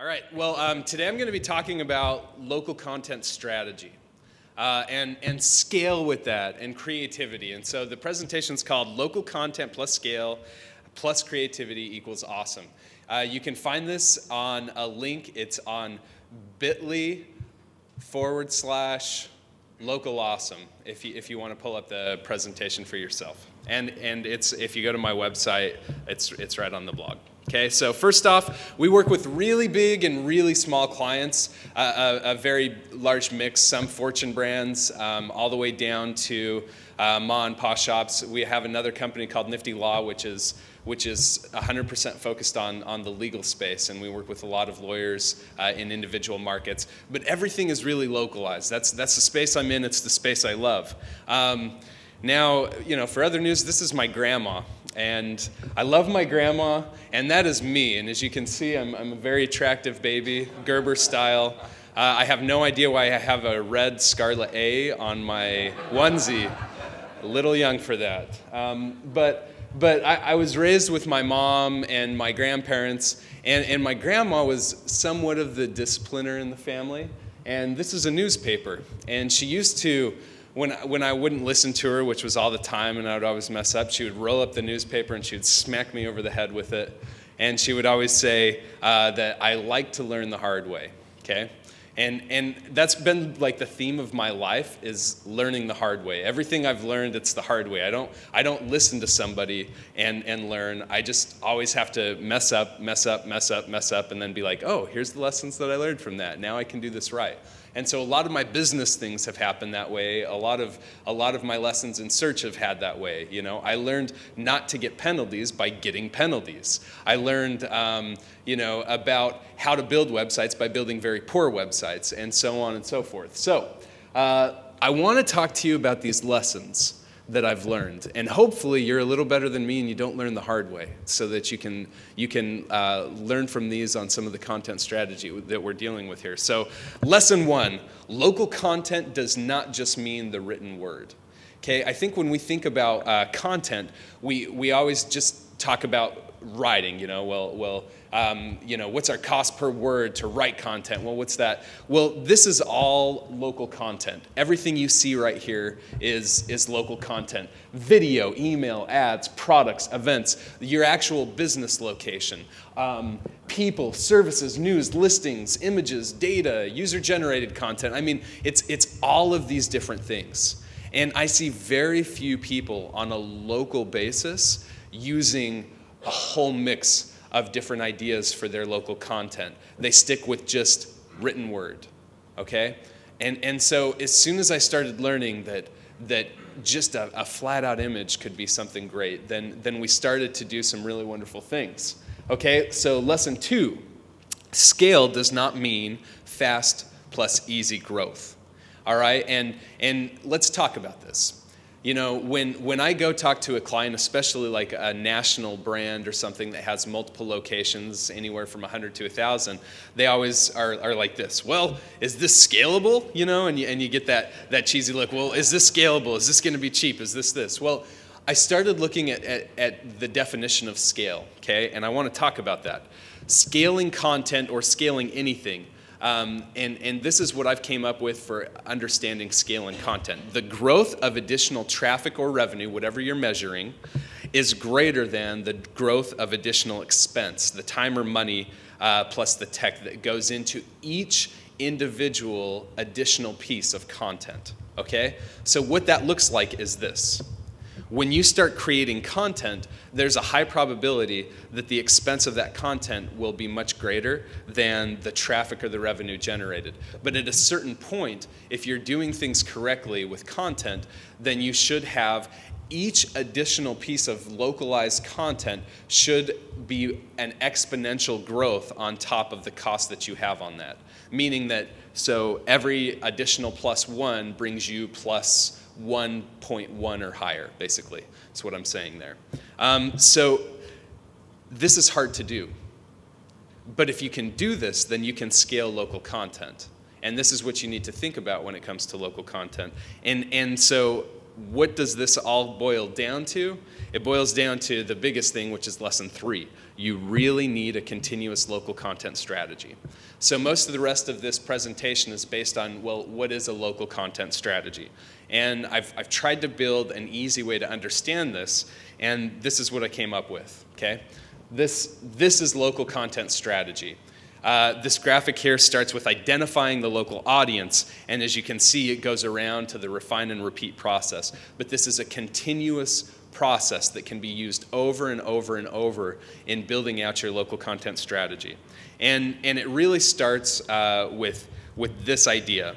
All right, well, today I'm going to be talking about local content strategy and scale with that and creativity. And so the presentation's called Local Content Plus Scale Plus Creativity Equals Awesome. You can find this on a link. It's on bit.ly/localawesome if you want to pull up the presentation for yourself. And it's, if you go to my website, it's right on the blog. Okay, so first off, we work with really big and really small clients, a very large mix, some fortune brands, all the way down to ma and pa shops. We have another company called Nifty Law, which is 100% focused on the legal space, and we work with a lot of lawyers in individual markets. But everything is really localized. That's the space I'm in. It's the space I love. Now, you know, for other news, this is my grandma. And I love my grandma, and that is me. And as you can see, I'm a very attractive baby, Gerber style. I have no idea why I have a red Scarlet A on my onesie. A little young for that. But I was raised with my mom and my grandparents, and my grandma was somewhat of the discipliner in the family. And this is a newspaper, and she used to, when I wouldn't listen to her, which was all the time, and I would always mess up, she would roll up the newspaper and she would smack me over the head with it. And she would always say that I like to learn the hard way, okay? And that's been like the theme of my life, is learning the hard way. Everything I've learned, it's the hard way. I don't listen to somebody and learn. I just always have to mess up, and then be like, oh, here's the lessons that I learned from that. Now I can do this right. And so a lot of my business things have happened that way. A lot of my lessons in search have had that way. You know, I learned not to get penalties by getting penalties. I learned, you know, about how to build websites by building very poor websites, and so on and so forth. So I want to talk to you about these lessons that I've learned, and hopefully you're a little better than me and you don't learn the hard way, so that you can learn from these on some of the content strategy that we're dealing with here. So lesson one, local content does not just mean the written word. Okay, I think when we think about content, we always just talk about writing, you know, well, what's our cost per word to write content? Well, what's that? Well, this is all local content. Everything you see right here is local content. Video, email, ads, products, events, your actual business location, people, services, news, listings, images, data, user-generated content. I mean, it's all of these different things. And I see very few people on a local basis using a whole mix of different ideas for their local content. They stick with just written word, okay? And so as soon as I started learning that just a flat-out image could be something great, then we started to do some really wonderful things, okay? So lesson two, scale does not mean fast plus easy growth. All right, and let's talk about this. You know, when I go talk to a client, especially like a national brand or something that has multiple locations, anywhere from 100 to 1,000, they always are like this. Well, is this scalable? You know, and you get that cheesy look. Well, is this scalable? Is this going to be cheap? Is this this? Well, I started looking at the definition of scale, okay, and I want to talk about that. Scaling content or scaling anything. And this is what I've came up with for understanding scale and content. The growth of additional traffic or revenue, whatever you're measuring, is greater than the growth of additional expense, the time or money plus the tech that goes into each individual additional piece of content, okay? So what that looks like is this. When you start creating content, there's a high probability that the expense of that content will be much greater than the traffic or the revenue generated. But at a certain point, if you're doing things correctly with content, then you should have each additional piece of localized content should be an exponential growth on top of the cost that you have on that. Meaning that, so every additional plus one brings you plus 1.1 or higher, basically. That's what I'm saying there. So this is hard to do. But if you can do this, then you can scale local content. And this is what you need to think about when it comes to local content. And so what does this all boil down to? It boils down to the biggest thing, which is lesson 3. You really need a continuous local content strategy. So most of the rest of this presentation is based on, well, what is a local content strategy? And I've tried to build an easy way to understand this, and this is what I came up with, okay? This is local content strategy. This graphic here starts with identifying the local audience, and as you can see, it goes around to the refine and repeat process. But this is a continuous process that can be used over and over and over in building out your local content strategy. And it really starts with this idea.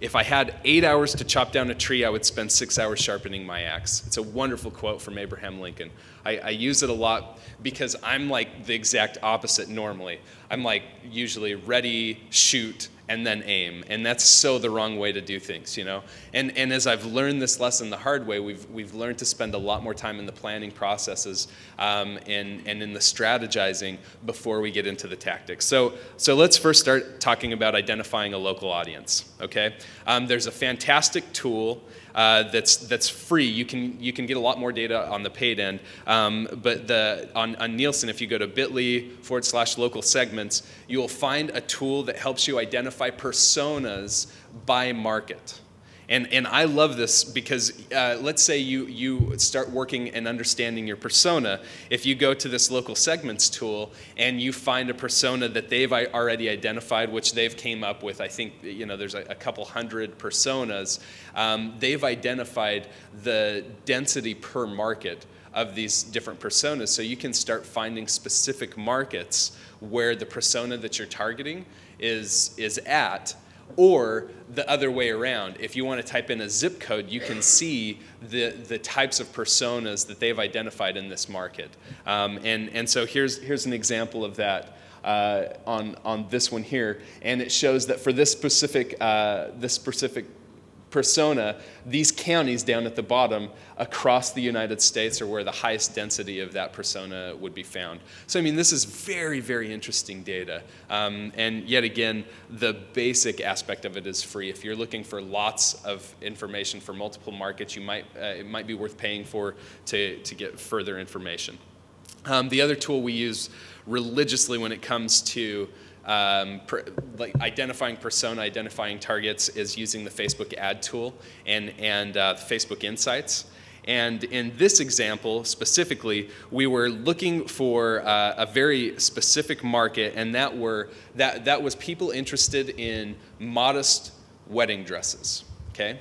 If I had 8 hours to chop down a tree, I would spend 6 hours sharpening my axe. It's a wonderful quote from Abraham Lincoln. I use it a lot because I'm like the exact opposite normally. I'm like usually ready, shoot, and then aim. And that's so the wrong way to do things, you know? And as I've learned this lesson the hard way, we've learned to spend a lot more time in the planning processes and in the strategizing before we get into the tactics. So let's first start talking about identifying a local audience, okay? There's a fantastic tool that's free. You can get a lot more data on the paid end, but on Nielsen, if you go to bit.ly/local segments, you'll find a tool that helps you identify personas by market. And I love this because let's say you start working and understanding your persona. If you go to this local segments tool and you find a persona that they've already identified, which they've came up with, I think, you know, there's a couple hundred personas. They've identified the density per market of these different personas. So you can start finding specific markets where the persona that you're targeting is at. Or the other way around. If you want to type in a zip code, you can see the types of personas that they've identified in this market. And so here's an example of that on this one here. And it shows that for this specific persona, these counties down at the bottom across the United States are where the highest density of that persona would be found. So I mean, this is very, very interesting data. And yet again, the basic aspect of it is free. If you're looking for lots of information for multiple markets, you might it might be worth paying for to get further information. The other tool we use religiously when it comes to like identifying persona, identifying targets, is using the Facebook ad tool and Facebook Insights. And in this example specifically, we were looking for a very specific market, and that was people interested in modest wedding dresses. Okay.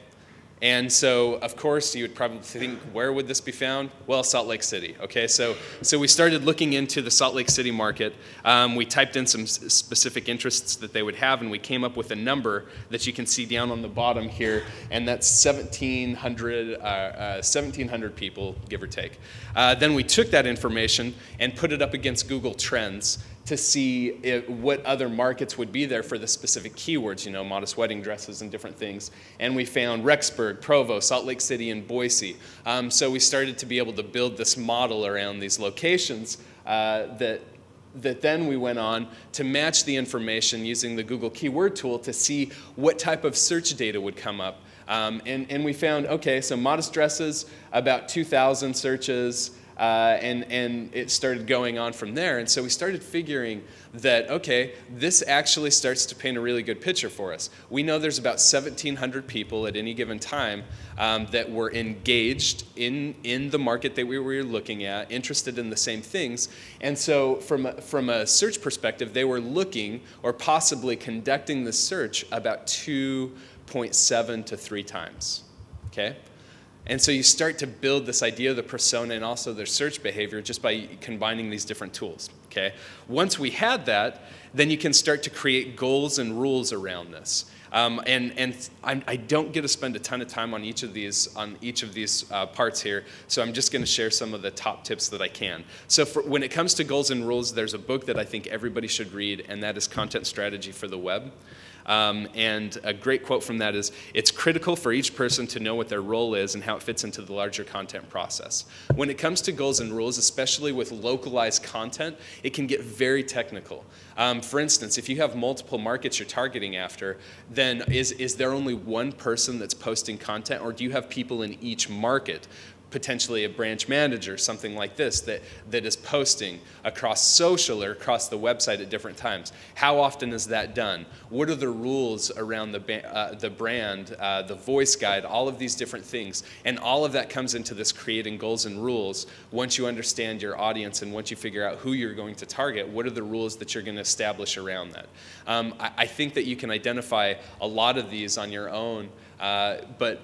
And so, of course, you would probably think, where would this be found? Well, Salt Lake City, okay? So we started looking into the Salt Lake City market. We typed in some specific interests that they would have, and we came up with a number that you can see down on the bottom here, and that's 1,700 people, give or take. Then we took that information and put it up against Google Trends to see what other markets would be there for the specific keywords, you know, modest wedding dresses and different things. And we found Rexburg, Provo, Salt Lake City, and Boise. So we started to be able to build this model around these locations that then we went on to match the information using the Google Keyword Tool to see what type of search data would come up. And we found, okay, so modest dresses, about 2,000 searches, and it started going on from there. And so we started figuring that, okay, this actually starts to paint a really good picture for us. We know there's about 1,700 people at any given time that were engaged in the market that we were looking at, interested in the same things. And so from a search perspective, they were looking or possibly conducting the search about 2.7 to 3 times, okay? And so you start to build this idea of the persona and also their search behavior just by combining these different tools, okay? Once we had that, then you can start to create goals and rules around this. And I don't get to spend a ton of time on each of these parts here, so I'm just going to share some of the top tips that I can. So when it comes to goals and rules, there's a book that I think everybody should read, and that is Content Strategy for the Web. And a great quote from that is, "It's critical for each person to know what their role is and how it fits into the larger content process." When it comes to goals and rules, especially with localized content, it can get very technical. For instance, if you have multiple markets you're targeting after, then is there only one person that's posting content, or do you have people in each market? Potentially a branch manager, something like this, that is posting across social or across the website at different times. How often is that done? What are the rules around the brand, the voice guide, all of these different things? And all of that comes into this creating goals and rules. Once you understand your audience and once you figure out who you're going to target, what are the rules that you're going to establish around that? I think that you can identify a lot of these on your own, but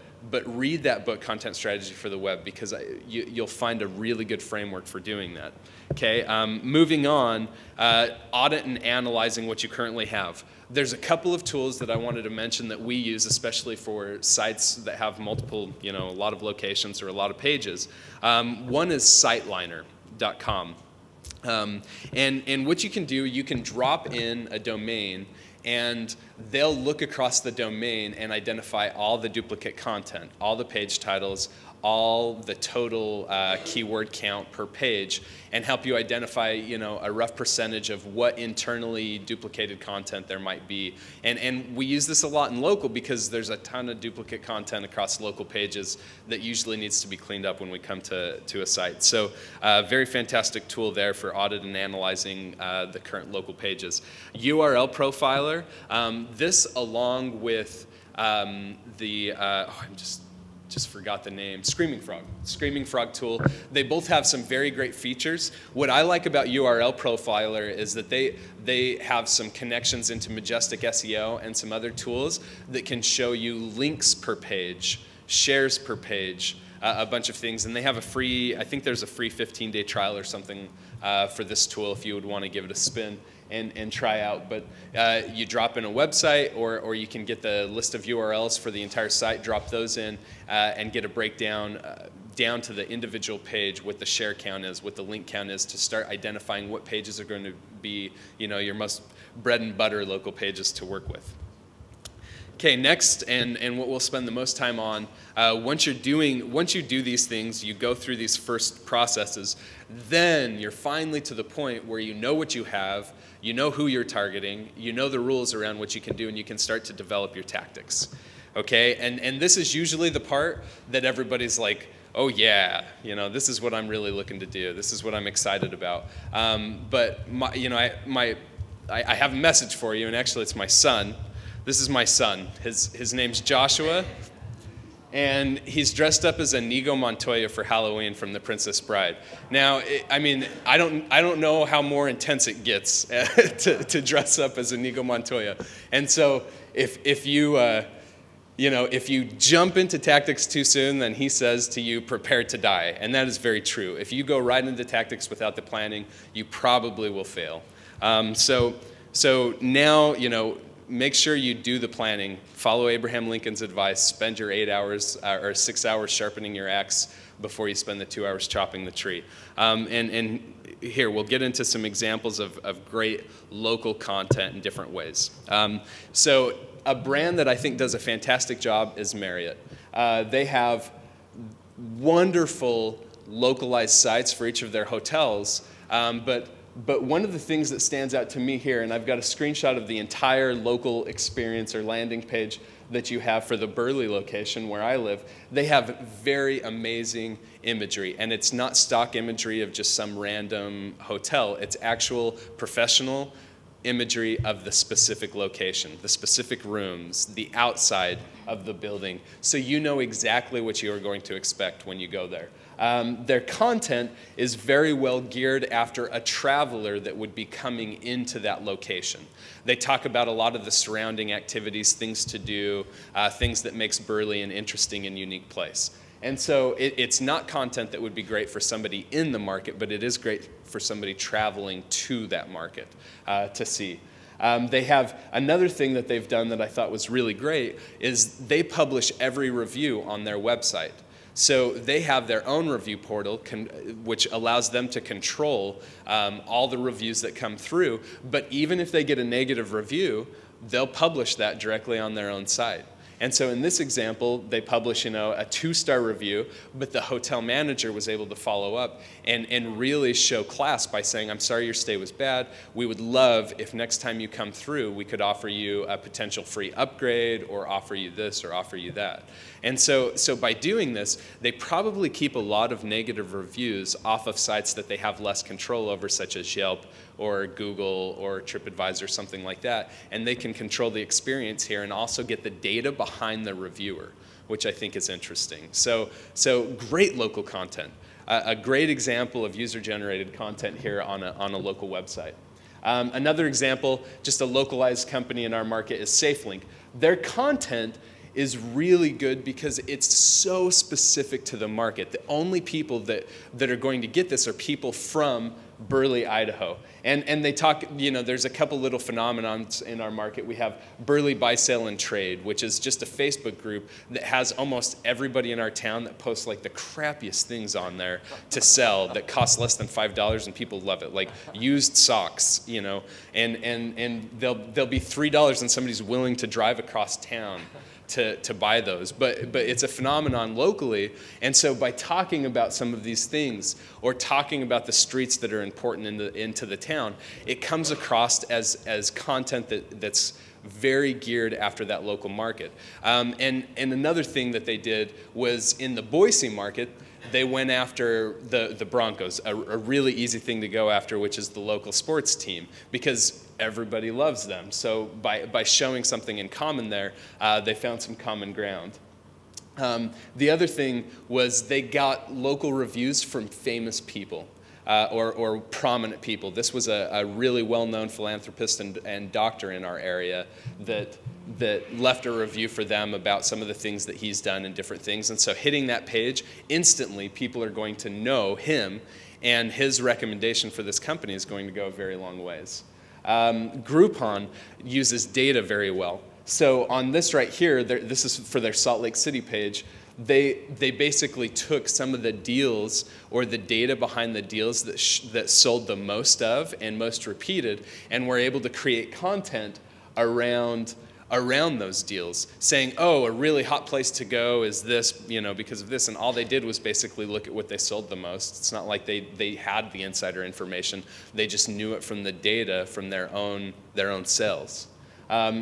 read that book, Content Strategy for the Web, because you'll find a really good framework for doing that. Okay, moving on, audit and analyzing what you currently have. There's a couple of tools that I wanted to mention that we use, especially for sites that have multiple, a lot of locations or a lot of pages. One is Siteliner.com. And what you can do, you can drop in a domain, and they'll look across the domain and identify all the duplicate content, all the page titles, all the total keyword count per page, and help you identify, a rough percentage of what internally duplicated content there might be. And we use this a lot in local because there's a ton of duplicate content across local pages that usually needs to be cleaned up when we come to a site. So very fantastic tool there for audit and analyzing the current local pages. URL Profiler, this along with just forgot the name, Screaming Frog tool. They both have some very great features. What I like about URL Profiler is that they have some connections into Majestic SEO and some other tools that can show you links per page, shares per page, a bunch of things. And they have a free, I think there's a free 15-day trial or something for this tool if you would want to give it a spin and try out. But you drop in a website, or you can get the list of URLs for the entire site, drop those in, and get a breakdown down to the individual page, what the share count is, what the link count is, to start identifying what pages are going to be your most bread and butter local pages to work with. Okay, next, and what we'll spend the most time on, once you do these things, you go through these first processes, then you're finally to the point where you know what you have, you know who you're targeting, you know the rules around what you can do, and you can start to develop your tactics, okay? And this is usually the part that everybody's like, oh yeah, this is what I'm really looking to do, this is what I'm excited about. But I have a message for you, and actually it's my son. This is my son. His name's Joshua, and he's dressed up as Inigo Montoya for Halloween from The Princess Bride. Now, I don't know how more intense it gets to dress up as Inigo Montoya. And so, if you if you jump into tactics too soon, then he says to you, prepare to die, and that is very true. If you go right into tactics without the planning, you probably will fail. So now Make sure you do the planning. Follow Abraham Lincoln's advice. Spend your 8 hours or 6 hours sharpening your axe before you spend the 2 hours chopping the tree. And here, we'll get into some examples of great local content in different ways. So a brand that I think does a fantastic job is Marriott. They have wonderful localized sites for each of their hotels, but one of the things that stands out to me here, and I've got a screenshot of the entire local experience or landing page that you have for the Burley location where I live, they have very amazing imagery. And it's not stock imagery of just some random hotel. It's actual professional imagery of the specific location, the specific rooms, the outside of the building. So you know exactly what you are going to expect when you go there. Their content is very well geared after a traveler that would be coming into that location. They talk about a lot of the surrounding activities, things to do, things that makes Burley an interesting and unique place. And so it's not content that would be great for somebody in the market, but it is great for somebody traveling to that market to see. They have another thing that they've done that I thought was really great is they publish every review on their website. So they have their own review portal, which allows them to control all the reviews that come through. But even if they get a negative review, they'll publish that directly on their own site. And so in this example, they publish, you know, a 2-star review, but the hotel manager was able to follow up and really show class by saying, I'm sorry your stay was bad. We would love if next time you come through, we could offer you a potential free upgrade or offer you this or offer you that. And so by doing this, they probably keep a lot of negative reviews off of sites that they have less control over, such as Yelp or Google or TripAdvisor, something like that. And they can control the experience here and also get the data behind the reviewer, which I think is interesting. So great local content. A great example of user-generated content here on a local website. Another example, just a localized company in our market, is SafeLink. Their content is really good because it's so specific to the market. The only people that are going to get this are people from Burley, Idaho. And they talk, you know, there's a couple little phenomenons in our market. We have Burley Buy, Sell, and Trade, which is just a Facebook group that has almost everybody in our town that posts like the crappiest things on there to sell that costs less than $5 and people love it. Like used socks, you know, and they'll be $3 and somebody's willing to drive across town to buy those. But it's a phenomenon locally. And so by talking about some of these things or talking about the streets that are important into the town, it comes across as content that's very geared after that local market. And another thing that they did was in the Boise market, they went after the Broncos, a really easy thing to go after, which is the local sports team, because everybody loves them. So by showing something in common there, they found some common ground. The other thing was they got local reviews from famous people. Or prominent people. This was a really well-known philanthropist and doctor in our area that left a review for them about some of the things that he's done and different things. And so hitting that page, instantly people are going to know him, and his recommendation for this company is going to go a very long ways. Groupon uses data very well. So on this right here, this is for their Salt Lake City page. They basically took some of the deals or the data behind the deals that sold the most of and most repeated, and were able to create content around those deals, saying, oh, a really hot place to go is this, you know, because of this. And all they did was basically look at what they sold the most. It's not like they had the insider information. They just knew it from the data from their own sales,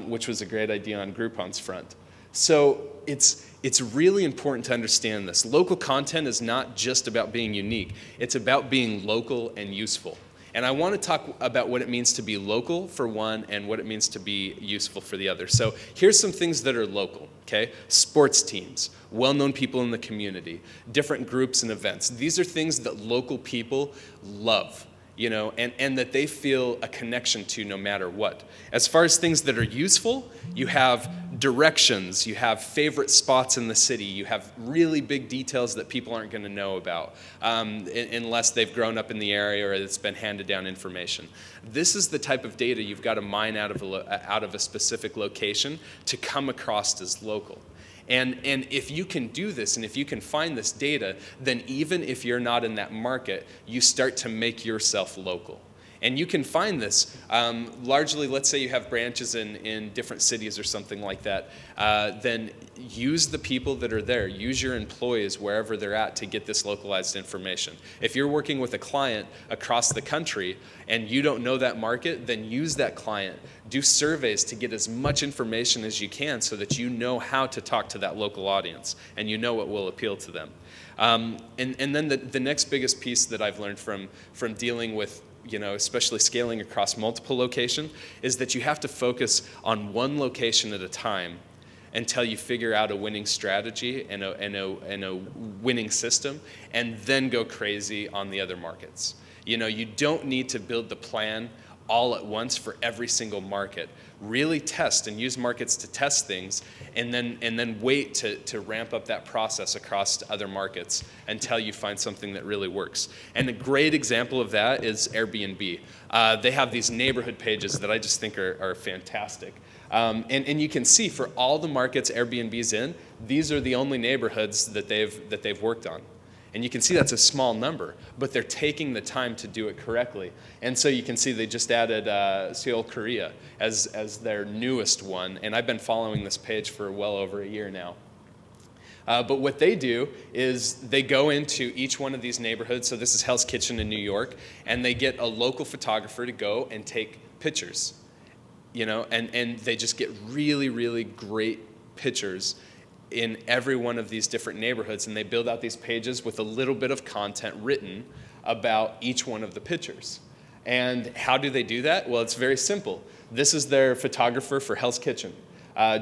which was a great idea on Groupon's front. So it's really important to understand this. Local content is not just about being unique. It's about being local and useful. And I want to talk about what it means to be local for one and what it means to be useful for the other. So here's some things that are local, okay? Sports teams, well-known people in the community, different groups and events. These are things that local people love, you know, and that they feel a connection to no matter what. As far as things that are useful, you have directions, you have favorite spots in the city, you have really big details that people aren't going to know about unless they've grown up in the area or it's been handed down information. This is the type of data you've got to mine out of a specific location to come across as local. And if you can do this, and if you can find this data, then even if you're not in that market, you start to make yourself local. And you can find this largely, let's say you have branches in different cities or something like that, then use the people that are there. Use your employees wherever they're at to get this localized information. If you're working with a client across the country and you don't know that market, then use that client. Do surveys to get as much information as you can so that you know how to talk to that local audience and you know what will appeal to them. And then the next biggest piece that I've learned from dealing with, you know, especially scaling across multiple locations, is that you have to focus on one location at a time until you figure out a winning strategy and a winning system, and then go crazy on the other markets. You know, you don't need to build the plan all at once for every single market. Really test and use markets to test things, and then wait to ramp up that process across to other markets until you find something that really works. And a great example of that is Airbnb. They have these neighborhood pages that I just think are fantastic. And you can see for all the markets Airbnb's in, these are the only neighborhoods that they've worked on. And you can see that's a small number, but they're taking the time to do it correctly. And so you can see they just added Seoul, Korea as their newest one. And I've been following this page for well over a year now. But what they do is they go into each one of these neighborhoods. So this is Hell's Kitchen in New York. And they get a local photographer to go and take pictures. You know, and they just get really, really great pictures in every one of these different neighborhoods, and they build out these pages with a little bit of content written about each one of the pictures. And how do they do that? Well, it's very simple. This is their photographer for Hell's Kitchen,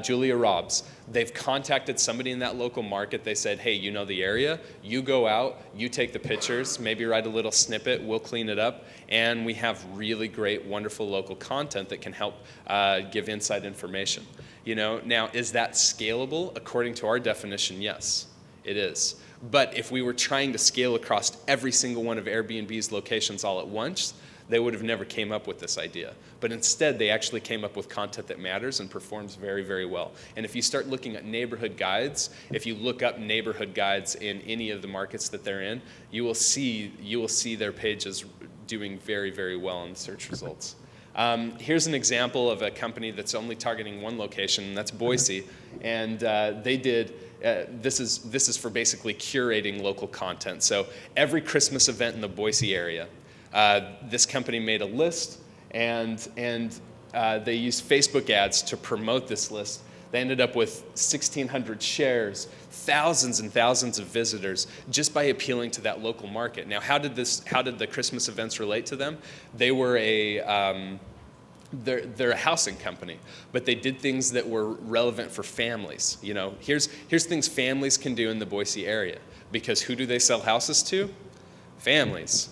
Julia Robbs. They've contacted somebody in that local market. They said, hey, you know the area. You go out, you take the pictures, maybe write a little snippet, we'll clean it up, and we have really great, wonderful local content that can help give inside information. You know, now, is that scalable? According to our definition, yes, it is. But if we were trying to scale across every single one of Airbnb's locations all at once, they would have never came up with this idea. But instead, they actually came up with content that matters and performs very, very well. And if you start looking at neighborhood guides, if you look up neighborhood guides in any of the markets that they're in, you will see their pages doing very, very well in search results. Here's an example of a company that's only targeting one location, and that's Boise. And they did, this is for basically curating local content. So every Christmas event in the Boise area, this company made a list, and they used Facebook ads to promote this list. They ended up with 1,600 shares, thousands and thousands of visitors just by appealing to that local market. Now, how did the Christmas events relate to them? They were a, they're a housing company, but they did things that were relevant for families. You know, here's things families can do in the Boise area, because who do they sell houses to? Families.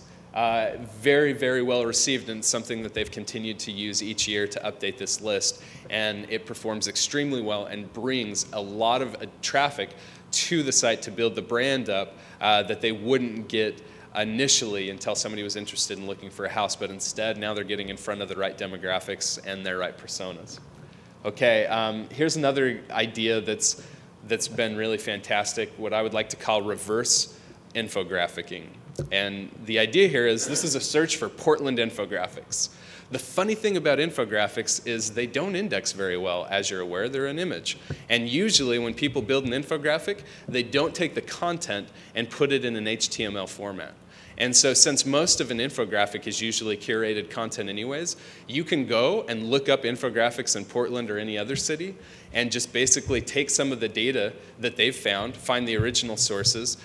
Very, very well received, and something that they've continued to use each year to update this list. And it performs extremely well and brings a lot of traffic to the site to build the brand up that they wouldn't get initially until somebody was interested in looking for a house. But instead, now they're getting in front of the right demographics and their right personas. Okay, here's another idea that's been really fantastic, what I would like to call reverse infographic. And the idea here is this is a search for Portland infographics. The funny thing about infographics is they don't index very well. As you're aware, they're an image. And usually when people build an infographic, they don't take the content and put it in an HTML format. And so since most of an infographic is usually curated content anyways, you can go and look up infographics in Portland or any other city and just basically take some of the data that they've found, find the original sources,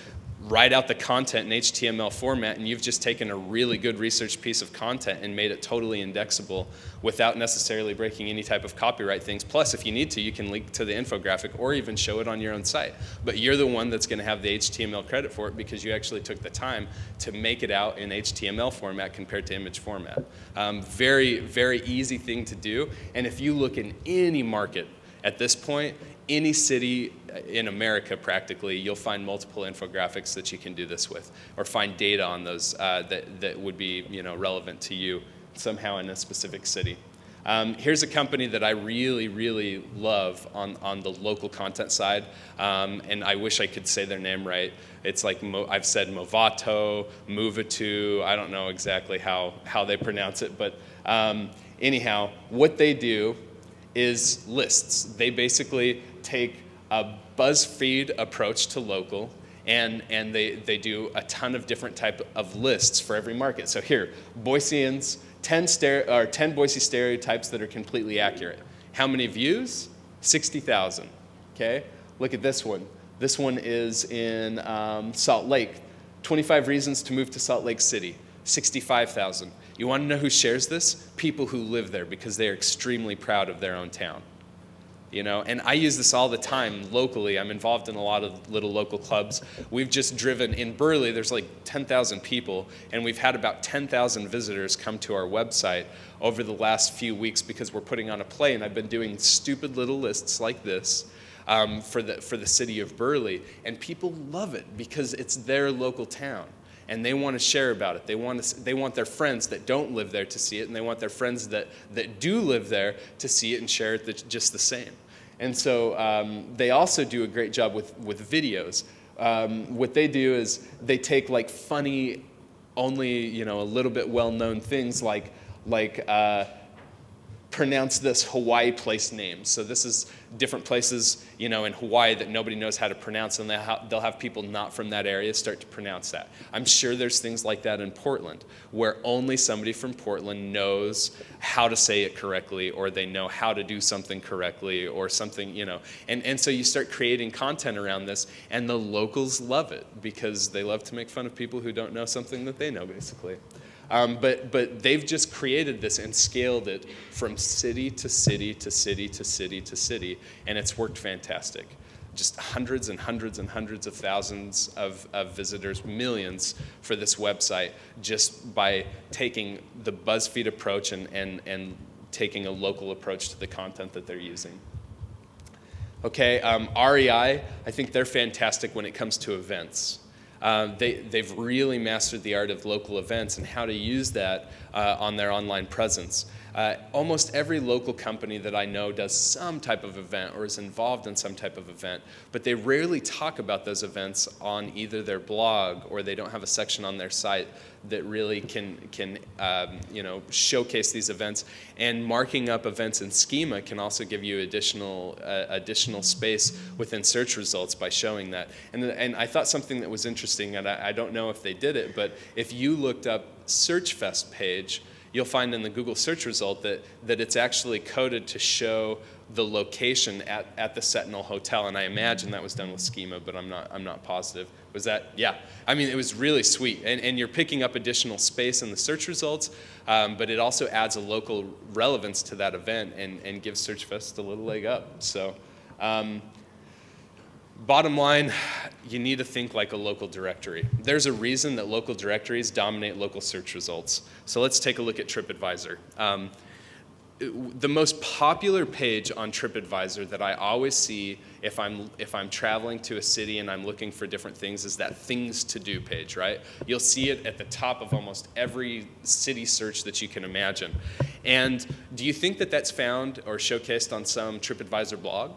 write out the content in HTML format, and you've just taken a really good research piece of content and made it totally indexable without necessarily breaking any type of copyright things. Plus, if you need to, you can link to the infographic or even show it on your own site. But you're the one that's going to have the HTML credit for it, because you actually took the time to make it out in HTML format compared to image format. Very, very easy thing to do. And if you look in any market at this point, any city in America practically, you'll find multiple infographics that you can do this with, or find data on those that would be, you know, relevant to you somehow in a specific city. Here's a company that I really, really love on the local content side, and I wish I could say their name right. It's like I've said Movato, Movatu, I don't know exactly how they pronounce it, but anyhow, what they do is lists. They basically take a BuzzFeed approach to local, and they do a ton of different type of lists for every market. So here, Boiseans, 10 Boise stereotypes that are completely accurate. How many views? 60,000, okay? Look at this one. This one is in Salt Lake. 25 reasons to move to Salt Lake City, 65,000. You want to know who shares this? People who live there, because they are extremely proud of their own town. You know, and I use this all the time locally. I'm involved in a lot of little local clubs. We've just driven in Burley, there's like 10,000 people, and we've had about 10,000 visitors come to our website over the last few weeks, because we're putting on a play, and I've been doing stupid little lists like this for the city of Burley, and people love it because it's their local town. And they want to share about it. They want their friends that don't live there to see it, and they want their friends that do live there to see it and share it just the same. And so they also do a great job with videos. What they do is they take like funny, only a little bit well-known things like pronounce this Hawaii place name. So this is different places in Hawaii that nobody knows how to pronounce, and they'll have people not from that area start to pronounce that. I'm sure there's things like that in Portland where only somebody from Portland knows how to say it correctly, or they know how to do something correctly or something, And so you start creating content around this, and the locals love it because they love to make fun of people who don't know something that they know, basically. But they've just created this and scaled it from city to city to city to city to city, and it's worked fantastic. Just hundreds and hundreds and hundreds of thousands of visitors, millions for this website, just by taking the BuzzFeed approach and taking a local approach to the content that they're using. Okay, REI, I think they're fantastic when it comes to events. They've really mastered the art of local events and how to use that on their online presence. Almost every local company that I know does some type of event or is involved in some type of event, but they rarely talk about those events on either their blog, or they don't have a section on their site that really can showcase these events. And marking up events in schema can also give you additional space within search results by showing that. And I thought something that was interesting, and I don't know if they did it, but if you looked up SearchFest page, you'll find in the Google search result that it's actually coded to show the location at the Sentinel Hotel, and I imagine that was done with schema, but I'm not positive. Was that? Yeah. I mean, it was really sweet, and you're picking up additional space in the search results, but it also adds a local relevance to that event and gives SearchFest a little leg up. So bottom line, you need to think like a local directory. There's a reason that local directories dominate local search results. So let's take a look at TripAdvisor. The most popular page on TripAdvisor that I always see if I'm traveling to a city and I'm looking for different things is that things to do page, right? You'll see it at the top of almost every city search that you can imagine. And do you think that that's found or showcased on some TripAdvisor blog?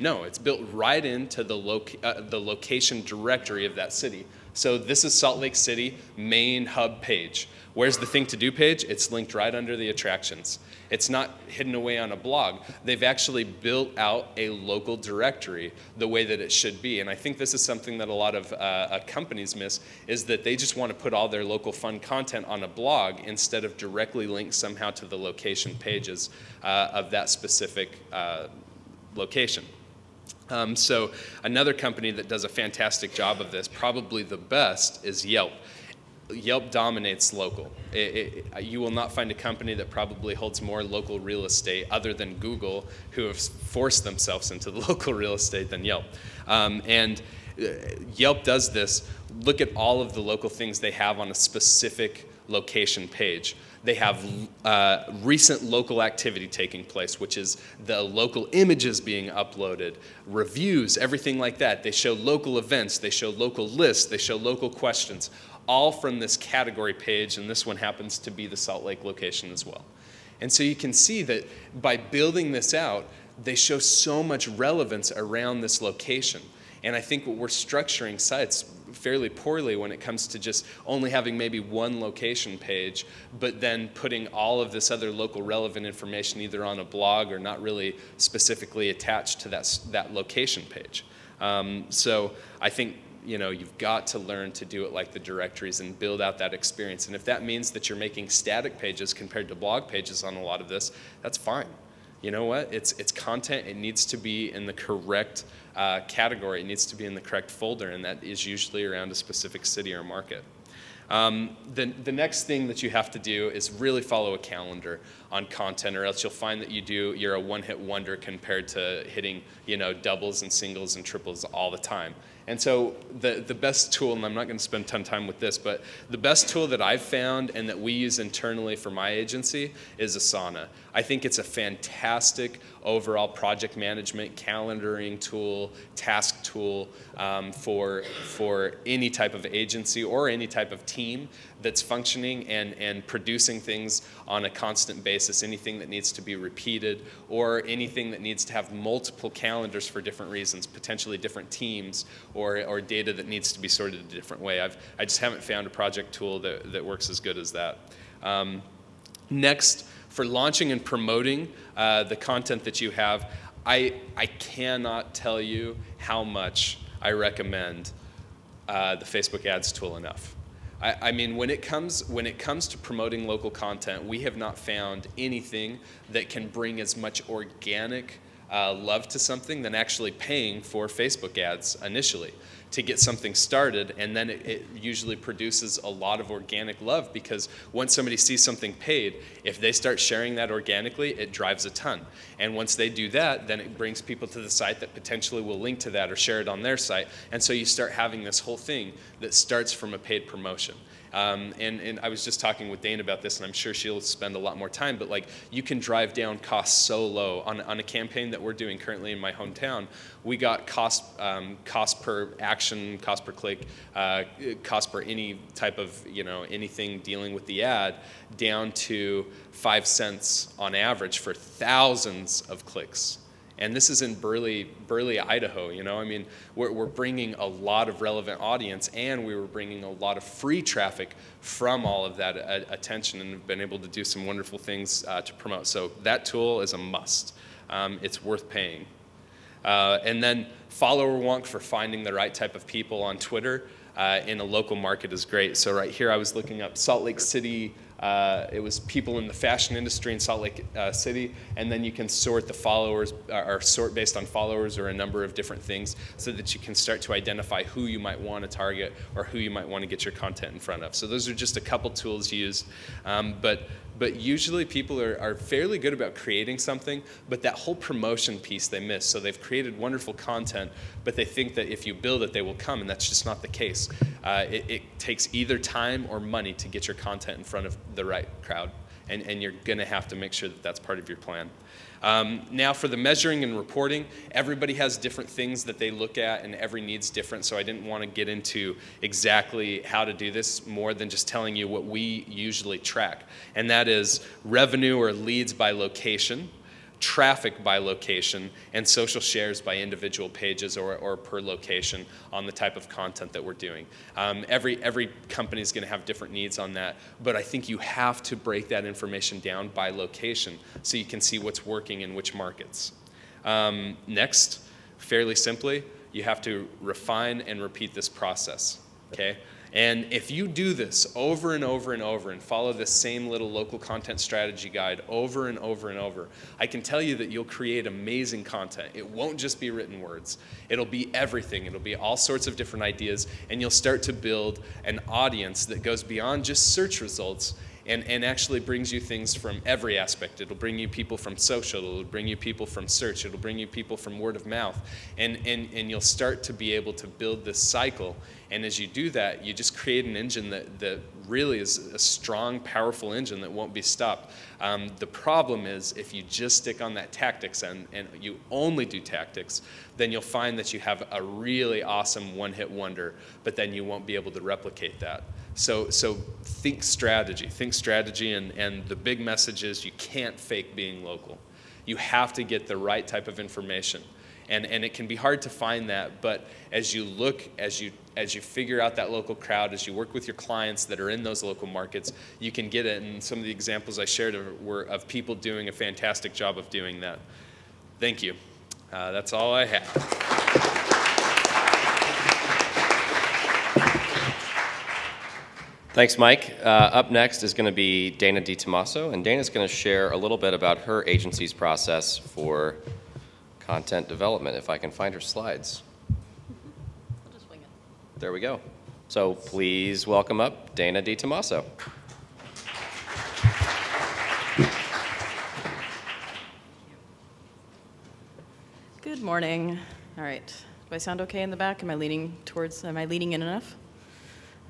No, it's built right into the location directory of that city. So this is Salt Lake City main hub page. Where's the thing to do page? It's linked right under the attractions. It's not hidden away on a blog. They've actually built out a local directory the way that it should be. And I think this is something that a lot of companies miss, is that they just want to put all their local fun content on a blog instead of directly linked somehow to the location pages of that specific location. So another company that does a fantastic job of this, probably the best, is Yelp. Yelp dominates local. You will not find a company that probably holds more local real estate other than Google, who have forced themselves into the local real estate, than Yelp. And Yelp does this. Look at all of the local things they have on a specific location page. They have recent local activity taking place, which is the local images being uploaded, reviews, everything like that. They show local events, they show local lists, they show local questions, all from this category page, and this one happens to be the Salt Lake location as well. And so you can see that by building this out, they show so much relevance around this location. And I think we're structuring sites fairly poorly when it comes to just only having maybe one location page, but then putting all of this other local relevant information either on a blog or not really specifically attached to that location page. So I think you've got to learn to do it like the directories and build out that experience. And if that means that you're making static pages compared to blog pages on a lot of this, that's fine. You know what? It's content. It needs to be in the correct category. It needs to be in the correct folder, and that is usually around a specific city or market. The next thing that you have to do is really follow a calendar on content, or else you'll find that you're a one-hit wonder compared to hitting doubles and singles and triples all the time. And so the best tool, and I'm not going to spend a ton of time with this, but the best tool that I've found and that we use internally for my agency is Asana. I think it's a fantastic overall project management, calendaring tool, task tool for any type of agency or any type of team that's functioning and producing things on a constant basis, anything that needs to be repeated or anything that needs to have multiple calendars for different reasons, potentially different teams or data that needs to be sorted a different way. I just haven't found a project tool that works as good as that. Next, for launching and promoting the content that you have, I cannot tell you how much I recommend the Facebook ads tool enough. I mean, when it comes to promoting local content, we have not found anything that can bring as much organic love to something than actually paying for Facebook ads initially to get something started, and then it usually produces a lot of organic love, because once somebody sees something paid, if they start sharing that organically, it drives a ton. And once they do that, then it brings people to the site that potentially will link to that or share it on their site. And so you start having this whole thing that starts from a paid promotion. And I was just talking with Dane about this, and I'm sure she'll spend a lot more time, but like, you can drive down costs so low. On a campaign that we're doing currently in my hometown, we got cost per action, cost per click, cost per any type of, you know, anything dealing with the ad, down to 5 cents on average for thousands of clicks. And this is in Burley, Idaho, you know? I mean, we're bringing a lot of relevant audience, and we were bringing a lot of free traffic from all of that attention, and have been able to do some wonderful things to promote. So that tool is a must. It's worth paying. And then follower wonk for finding the right type of people on Twitter in a local market is great. So right here, I was looking up Salt Lake City. It was people in the fashion industry in Salt Lake City, and then you can sort the followers, or sort based on followers or a number of different things, so that you can start to identify who you might want to target or who you might want to get your content in front of. So those are just a couple tools used, but usually people are fairly good about creating something, but that whole promotion piece they miss. So they've created wonderful content, but they think that if you build it, they will come, and that's just not the case. It takes either time or money to get your content in front of the right crowd, and you're going to have to make sure that that's part of your plan. Now for the measuring and reporting, everybody has different things that they look at, and every need's different, so I didn't want to get into exactly how to do this more than just telling you what we usually track, and that is revenue or leads by location, traffic by location, and social shares by individual pages or per location on the type of content that we're doing. Every company is going to have different needs on that, but I think you have to break that information down by location so you can see what's working in which markets. Next, fairly simply, you have to refine and repeat this process, okay? And if you do this over and over and over and follow this same little local content strategy guide over and over and over, I can tell you that you'll create amazing content. It won't just be written words. It'll be everything. It'll be all sorts of different ideas, and you'll start to build an audience that goes beyond just search results and actually brings you things from every aspect. It'll bring you people from social, it'll bring you people from search, it'll bring you people from word of mouth, and you'll start to be able to build this cycle. And as you do that, you just create an engine that really is a strong, powerful engine that won't be stopped. The problem is, if you just stick on that tactics and you only do tactics, then you'll find that you have a really awesome one-hit wonder, but then you won't be able to replicate that. So think strategy, and the big message is you can't fake being local. You have to get the right type of information. And it can be hard to find that, but as you look, as you figure out that local crowd, as you work with your clients that are in those local markets, you can get it. And some of the examples I shared were of people doing a fantastic job of doing that. Thank you. That's all I have. Thanks, Mike. Up next is going to be Dana DiTomaso, and Dana's going to share a little bit about her agency's process for content development, if I can find her slides. I'll just wing it. There we go. So please welcome up Dana DiTomaso. Good morning. All right. Do I sound okay in the back? Am I leaning in enough?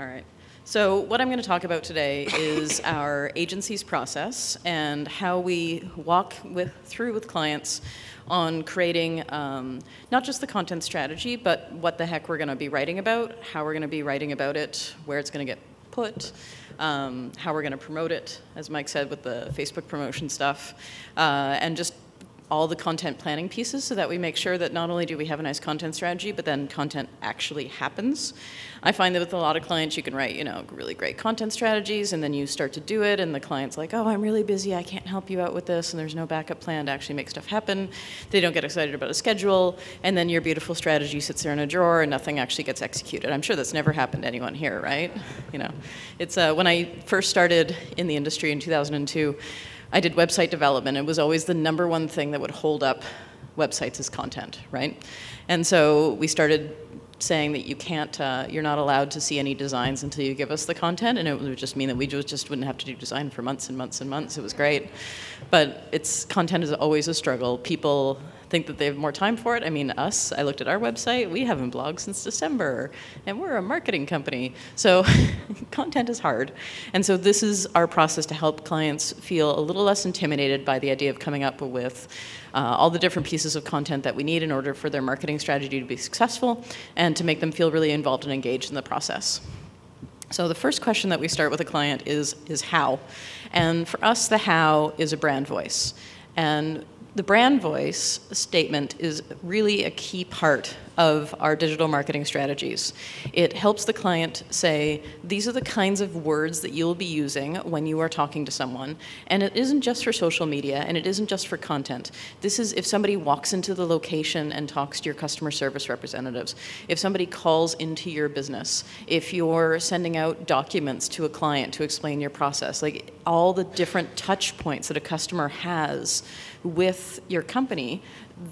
All right. So what I'm going to talk about today is our agency's process and how we walk through with clients on creating not just the content strategy, but what the heck we're going to be writing about, how we're going to be writing about it, where it's going to get put, how we're going to promote it, as Mike said, with the Facebook promotion stuff, and just all the content planning pieces so that we make sure that not only do we have a nice content strategy, but then content actually happens. I find that with a lot of clients, you can write, you know, really great content strategies, and then you start to do it, and the client's like, oh, I'm really busy, I can't help you out with this, and there's no backup plan to actually make stuff happen. They don't get excited about a schedule, and then your beautiful strategy sits there in a drawer, and nothing actually gets executed. I'm sure that's never happened to anyone here, right? You know, it's when I first started in the industry in 2002, I did website development. It was always the number one thing that would hold up websites is content, right? And so we started saying that you can't, you're not allowed to see any designs until you give us the content, and it would just mean that we just wouldn't have to do design for months and months and months. It was great. But it's, content is always a struggle. People think that they have more time for it. I mean, us, I looked at our website, we haven't blogged since December, and we're a marketing company. So content is hard. And so this is our process to help clients feel a little less intimidated by the idea of coming up with all the different pieces of content that we need in order for their marketing strategy to be successful and to make them feel really involved and engaged in the process. So the first question that we start with a client is how. And for us, the how is a brand voice. And the brand voice statement is really a key part of our digital marketing strategies. It helps the client say, these are the kinds of words that you'll be using when you are talking to someone. And it isn't just for social media, and it isn't just for content. This is if somebody walks into the location and talks to your customer service representatives, if somebody calls into your business, if you're sending out documents to a client to explain your process, like all the different touch points that a customer has with your company,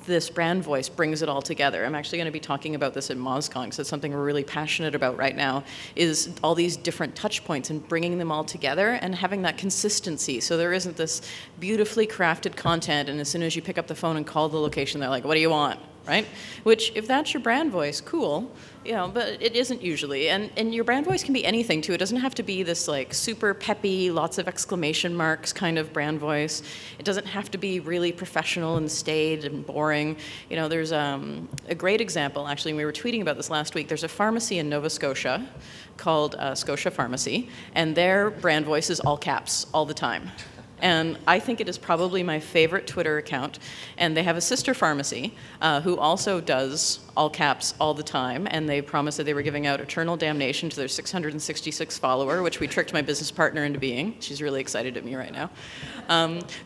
this brand voice brings it all together. I'm actually going to be talking about this at MozCon, because it's something we're really passionate about right now, is all these different touch points and bringing them all together and having that consistency. So there isn't this beautifully crafted content, and as soon as you pick up the phone and call the location, they're like, what do you want? Right? Which, if that's your brand voice, cool, you know, but it isn't usually. And your brand voice can be anything, too. It doesn't have to be this, like, super peppy, lots of exclamation marks kind of brand voice. It doesn't have to be really professional and staid and boring. You know, there's a great example, actually, and we were tweeting about this last week. There's a pharmacy in Nova Scotia called Scotia Pharmacy, and their brand voice is all caps all the time. And I think it is probably my favorite Twitter account. And they have a sister pharmacy who also does all caps all the time. And they promised that they were giving out eternal damnation to their 666 follower, which we tricked my business partner into being. She's really excited at me right now.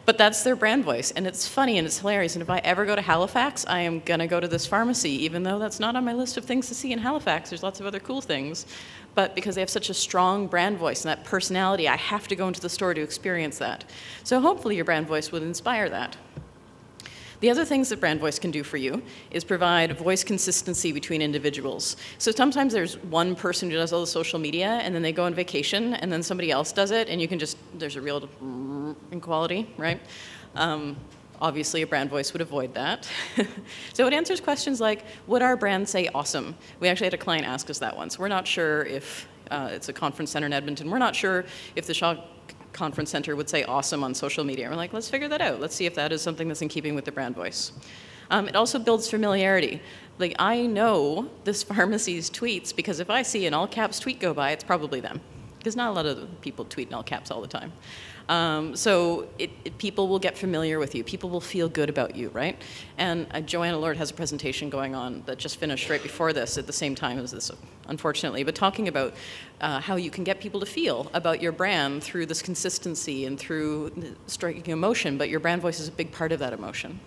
But that's their brand voice. And it's funny and it's hilarious. And if I ever go to Halifax, I am going to go to this pharmacy, even though that's not on my list of things to see in Halifax. There's lots of other cool things. But because they have such a strong brand voice and that personality, I have to go into the store to experience that. So hopefully your brand voice will inspire that. The other things that brand voice can do for you is provide voice consistency between individuals. So sometimes there's one person who does all the social media, and then they go on vacation, and then somebody else does it, and you can just, there's a real inequality, right? Obviously, a brand voice would avoid that. So it answers questions like, would our brand say awesome? We actually had a client ask us that once. We're not sure if, it's a conference center in Edmonton, we're not sure if the Shaw Conference Center would say awesome on social media. We're like, let's figure that out. Let's see if that is something that's in keeping with the brand voice. It also builds familiarity. Like, I know this pharmacy's tweets because if I see an all caps tweet go by, it's probably them. Because not a lot of people tweet in all caps all the time. So people will get familiar with you. People will feel good about you, right? And Joanna Lord has a presentation going on that just finished right before this at the same time as this, unfortunately, but talking about how you can get people to feel about your brand through this consistency and through striking emotion, but your brand voice is a big part of that emotion.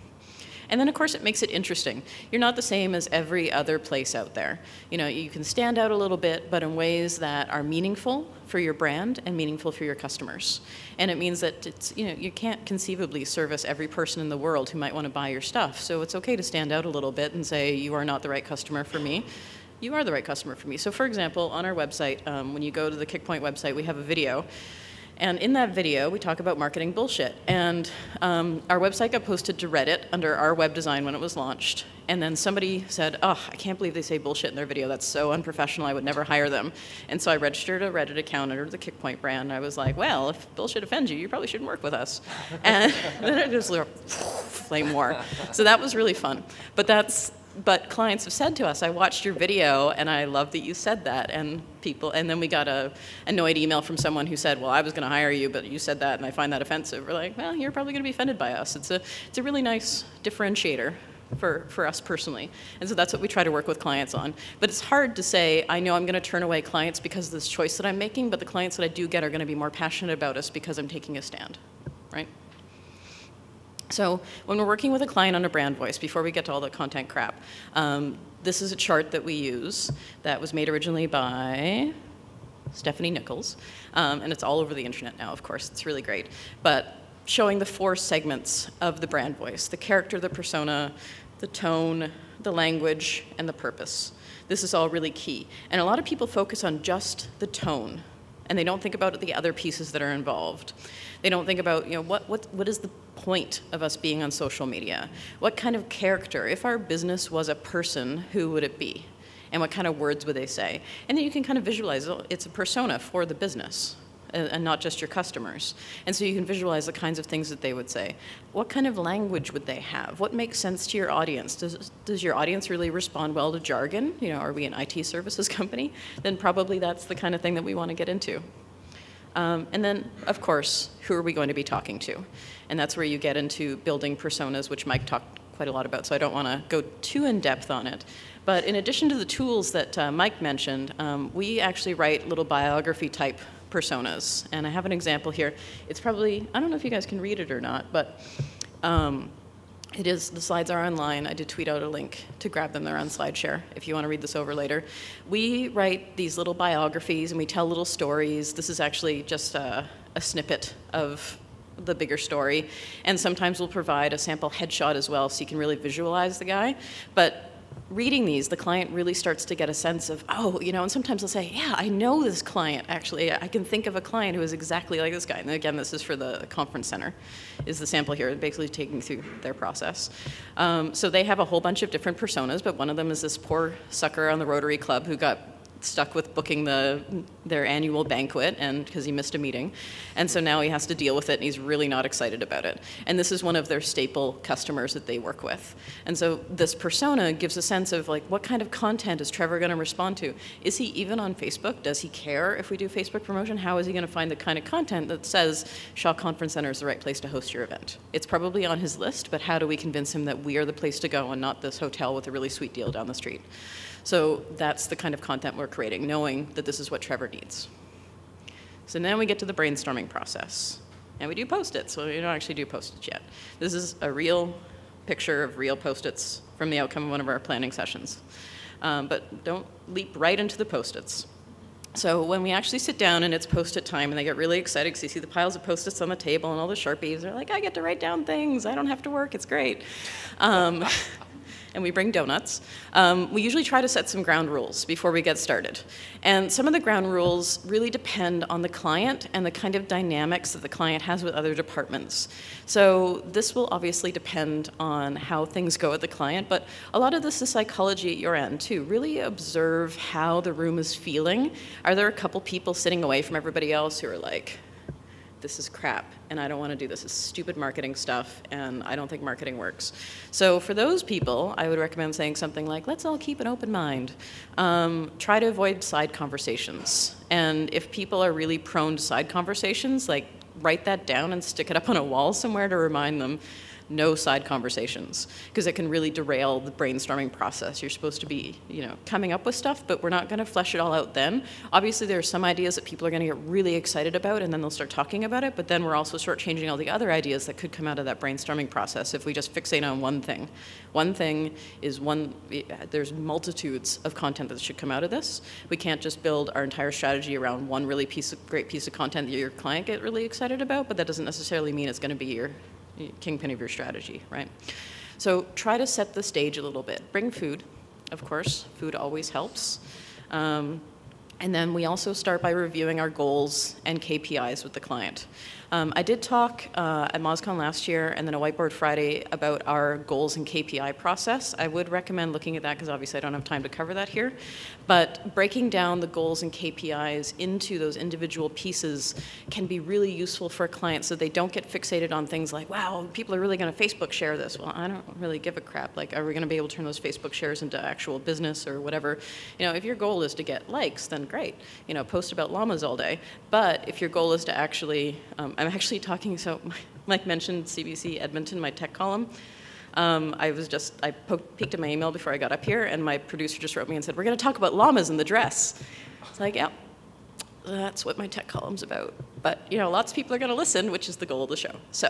And then, of course, it makes it interesting. You're not the same as every other place out there. You know, you can stand out a little bit, but in ways that are meaningful for your brand and meaningful for your customers. And it means that it's, you know, you can't conceivably service every person in the world who might want to buy your stuff. So it's okay to stand out a little bit and say, you are not the right customer for me. You are the right customer for me. So, for example, on our website, when you go to the Kickpoint website, we have a video. And in that video, we talk about marketing bullshit. And our website got posted to Reddit under our web design when it was launched. And then somebody said, oh, I can't believe they say bullshit in their video. That's so unprofessional. I would never hire them. And so I registered a Reddit account under the Kickpoint brand. And I was like, well, if bullshit offends you, you probably shouldn't work with us. And then it just like, flame war. So that was really fun. But clients have said to us, I watched your video, and I love that you said that. And people, and then we got a annoyed email from someone who said, well, I was going to hire you, but you said that, and I find that offensive. We're like, well, you're probably going to be offended by us. It's a really nice differentiator for us personally. And so that's what we try to work with clients on. But it's hard to say, I know I'm going to turn away clients because of this choice that I'm making, but the clients that I do get are going to be more passionate about us because I'm taking a stand, right? So when we're working with a client on a brand voice, before we get to all the content crap, this is a chart that we use that was made originally by Stephanie Nichols. And it's all over the internet now, of course. It's really great. But showing the four segments of the brand voice: the character, the persona, the tone, the language, and the purpose. This is all really key. And a lot of people focus on just the tone, and they don't think about the other pieces that are involved. They don't think about, you know, what is the point of us being on social media? What kind of character? If our business was a person, who would it be? And what kind of words would they say? And then you can kind of visualize, it's a persona for the business, and not just your customers. And so you can visualize the kinds of things that they would say. What kind of language would they have? What makes sense to your audience? Does your audience really respond well to jargon? You know, are we an IT services company? Then probably that's the kind of thing that we want to get into. And then, of course, who are we going to be talking to? And that's where you get into building personas, which Mike talked quite a lot about, so I don't want to go too in-depth on it. But in addition to the tools that Mike mentioned, we actually write little biography-type personas. And I have an example here. It's probably, I don't know if you guys can read it or not, but it is, the slides are online. I did tweet out a link to grab them. They're on SlideShare if you want to read this over later. We write these little biographies and we tell little stories. This is actually just a snippet of the bigger story. And sometimes we'll provide a sample headshot as well so you can really visualize the guy. But reading these, the client really starts to get a sense of, oh, you know, and sometimes they'll say, yeah, I know this client, actually. I can think of a client who is exactly like this guy. And again, this is for the conference center, is the sample here, basically taking through their process. So they have a whole bunch of different personas, but one of them is this poor sucker on the Rotary Club who got stuck with booking their annual banquet and because he missed a meeting. And so now he has to deal with it, and he's really not excited about it. And this is one of their staple customers that they work with. And so this persona gives a sense of, like, what kind of content is Trevor going to respond to? Is he even on Facebook? Does he care if we do Facebook promotion? How is he going to find the kind of content that says Shaw Conference Center is the right place to host your event? It's probably on his list, but how do we convince him that we are the place to go and not this hotel with a really sweet deal down the street? So that's the kind of content we're creating, knowing that this is what Trevor needs. So now we get to the brainstorming process. And we do Post-its, so we don't actually do Post-its yet. This is a real picture of real Post-its from the outcome of one of our planning sessions. But don't leap right into the Post-its. So when we actually sit down and it's Post-it time and they get really excited because you see the piles of Post-its on the table and all the Sharpies, they're like, I get to write down things, I don't have to work, it's great. And we bring donuts. We usually try to set some ground rules before we get started. And some of the ground rules really depend on the client and the kind of dynamics that the client has with other departments. So this will obviously depend on how things go at the client, but a lot of this is psychology at your end too. Really observe how the room is feeling. Are there a couple people sitting away from everybody else who are like, this is crap, and I don't want to do this. It's stupid marketing stuff, and I don't think marketing works. So for those people, I would recommend saying something like, let's all keep an open mind. Try to avoid side conversations. And if people are really prone to side conversations, like write that down and stick it up on a wall somewhere to remind them, no side conversations, because it can really derail the brainstorming process. You're supposed to be, you know, coming up with stuff, but we're not going to flesh it all out then. Obviously, there are some ideas that people are going to get really excited about, and then they'll start talking about it, but then we're also shortchanging all the other ideas that could come out of that brainstorming process if we just fixate on one thing. One thing is one, there's multitudes of content that should come out of this. We can't just build our entire strategy around one really great piece of content that your client get really excited about, but that doesn't necessarily mean it's going to be your kingpin of your strategy, right? So try to set the stage a little bit. Bring food, of course. Food always helps. And then we also start by reviewing our goals and KPIs with the client. I did talk at MozCon last year and then a Whiteboard Friday about our goals and KPI process. I would recommend looking at that because obviously I don't have time to cover that here. But breaking down the goals and KPIs into those individual pieces can be really useful for clients so they don't get fixated on things like, wow, people are really going to Facebook share this. Well, I don't really give a crap. Like, are we going to be able to turn those Facebook shares into actual business or whatever? You know, if your goal is to get likes, then great. You know, post about llamas all day. But if your goal is to actually, I'm actually talking, so Mike mentioned CBC Edmonton, my tech column. I peeked at my email before I got up here, and my producer just wrote me and said, we're going to talk about llamas in the dress. It's like, yeah, that's what my tech column's about. But, you know, lots of people are going to listen, which is the goal of the show. So,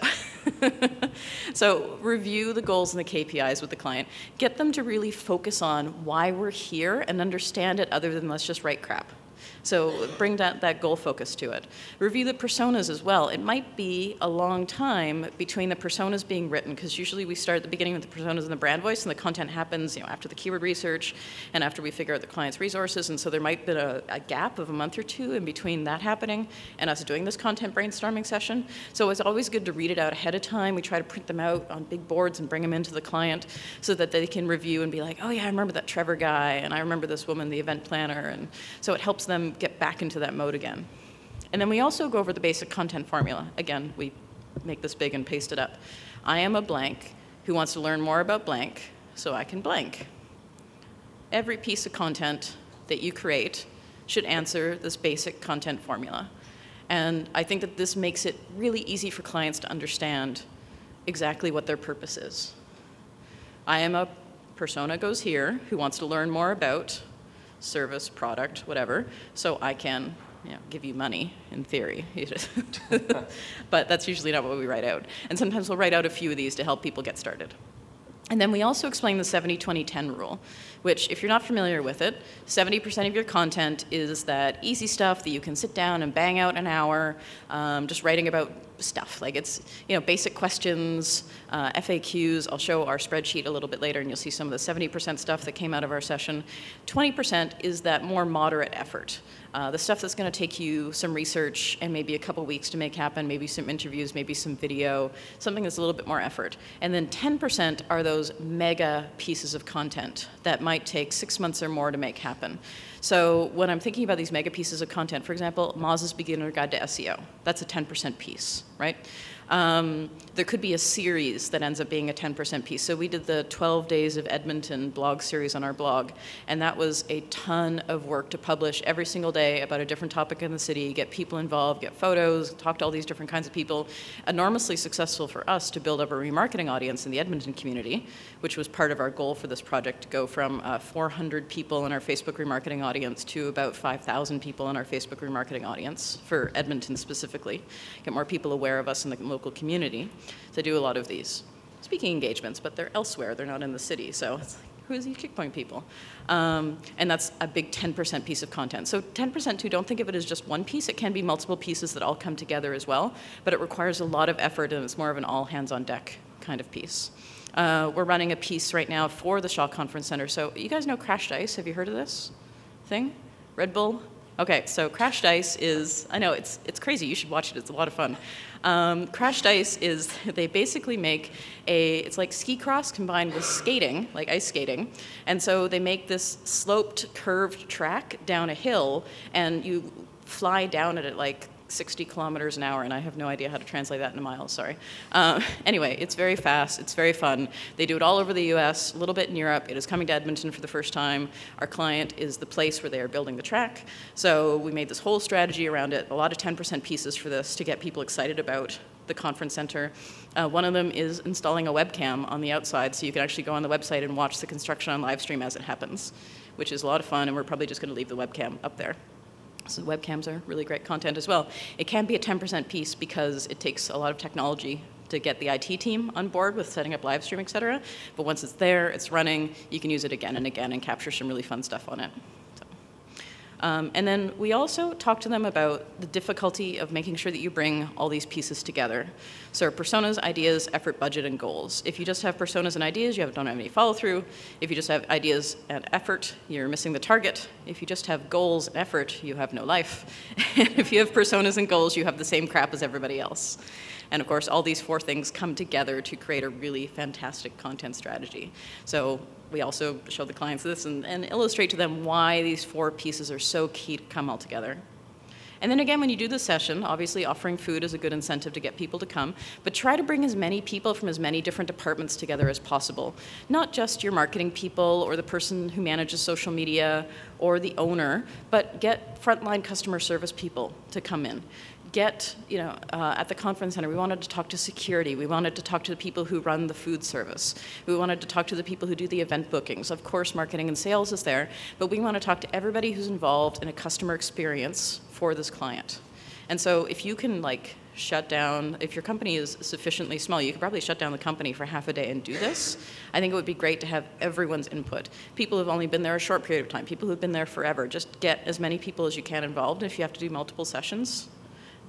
so review the goals and the KPIs with the client. Get them to really focus on why we're here and understand it other than let's just write crap. So bring that goal focus to it. Review the personas as well. It might be a long time between the personas being written, because usually we start at the beginning with the personas and the brand voice, and the content happens, you know, after the keyword research and after we figure out the client's resources. And so there might be a gap of a month or two in between that happening and us doing this content brainstorming session. So it's always good to read it out ahead of time. We try to print them out on big boards and bring them into the client so that they can review and be like, oh yeah, I remember that Trevor guy, and I remember this woman, the event planner. And so it helps them get back into that mode again. And then we also go over the basic content formula. Again, we make this big and paste it up. I am a blank who wants to learn more about blank, so I can blank. Every piece of content that you create should answer this basic content formula. And I think that this makes it really easy for clients to understand exactly what their purpose is. I am a persona goes here who wants to learn more about service, product, whatever, so I can, you know, give you money in theory. But that's usually not what we write out. And sometimes we'll write out a few of these to help people get started. And then we also explain the 70-20-10 rule, which, if you're not familiar with it, 70% of your content is that easy stuff that you can sit down and bang out an hour, just writing about stuff. Like, it's, you know, basic questions, FAQs. I'll show our spreadsheet a little bit later, and you'll see some of the 70% stuff that came out of our session. 20% is that more moderate effort. The stuff that's going to take you some research and maybe a couple weeks to make happen, maybe some interviews, maybe some video, something that's a little bit more effort. And then 10% are those mega pieces of content that might take 6 months or more to make happen. So when I'm thinking about these mega pieces of content, for example, Moz's Beginner Guide to SEO, that's a 10% piece, right? There could be a series that ends up being a 10% piece. So we did the 12 Days of Edmonton blog series on our blog, and that was a ton of work to publish every single day about a different topic in the city, get people involved, get photos, talk to all these different kinds of people. Enormously successful for us to build up a remarketing audience in the Edmonton community, which was part of our goal for this project, to go from 400 people in our Facebook remarketing audience to about 5,000 people in our Facebook remarketing audience for Edmonton specifically. Get more people aware of us in the local community. So I do a lot of these speaking engagements, but they're elsewhere. They're not in the city. So it's like, who's these Kickpoint people? And that's a big 10% piece of content. So 10% too, don't think of it as just one piece. It can be multiple pieces that all come together as well, but it requires a lot of effort, and it's more of an all hands on deck kind of piece. We're running a piece right now for the Shaw Conference Center. So you guys know Crashed Ice? Have you heard of this thing? Red Bull? Okay, so Crashed Ice is, I know, it's crazy. You should watch it. It's a lot of fun. Crashed Ice is, they basically make it's like ski cross combined with skating, like ice skating. And so they make this sloped, curved track down a hill, and you fly down it at like 60 kilometers an hour, and I have no idea how to translate that into miles, sorry. Anyway, it's very fast, it's very fun. They do it all over the US, a little bit in Europe. It is coming to Edmonton for the first time. Our client is the place where they are building the track. So we made this whole strategy around it, a lot of 10% pieces for this to get people excited about the conference center. One of them is installing a webcam on the outside so you can actually go on the website and watch the construction on live stream as it happens, which is a lot of fun, and we're probably just going to leave the webcam up there. So webcams are really great content as well. It can be a 10% piece because it takes a lot of technology to get the IT team on board with setting up live stream, et cetera. But once it's there, it's running, you can use it again and again and capture some really fun stuff on it. So, And then we also talk to them about the difficulty of making sure that you bring all these pieces together. So personas, ideas, effort, budget, and goals. If you just have personas and ideas, you don't have any follow-through. If you just have ideas and effort, you're missing the target. If you just have goals and effort, you have no life. And if you have personas and goals, you have the same crap as everybody else. And of course, all these four things come together to create a really fantastic content strategy. So we also show the clients this and illustrate to them why these four pieces are so key to come all together. And then again, when you do this session, obviously offering food is a good incentive to get people to come, but try to bring as many people from as many different departments together as possible. Not just your marketing people or the person who manages social media or the owner, but get frontline customer service people to come in. Get, you know, at the conference center, we wanted to talk to security. We wanted to talk to the people who run the food service. We wanted to talk to the people who do the event bookings. Of course, marketing and sales is there, but we want to talk to everybody who's involved in a customer experience for this client. And so if you can, like, shut down, if your company is sufficiently small, you could probably shut down the company for half a day and do this. I think it would be great to have everyone's input. People who've only been there a short period of time, people who've been there forever, just get as many people as you can involved. If you have to do multiple sessions,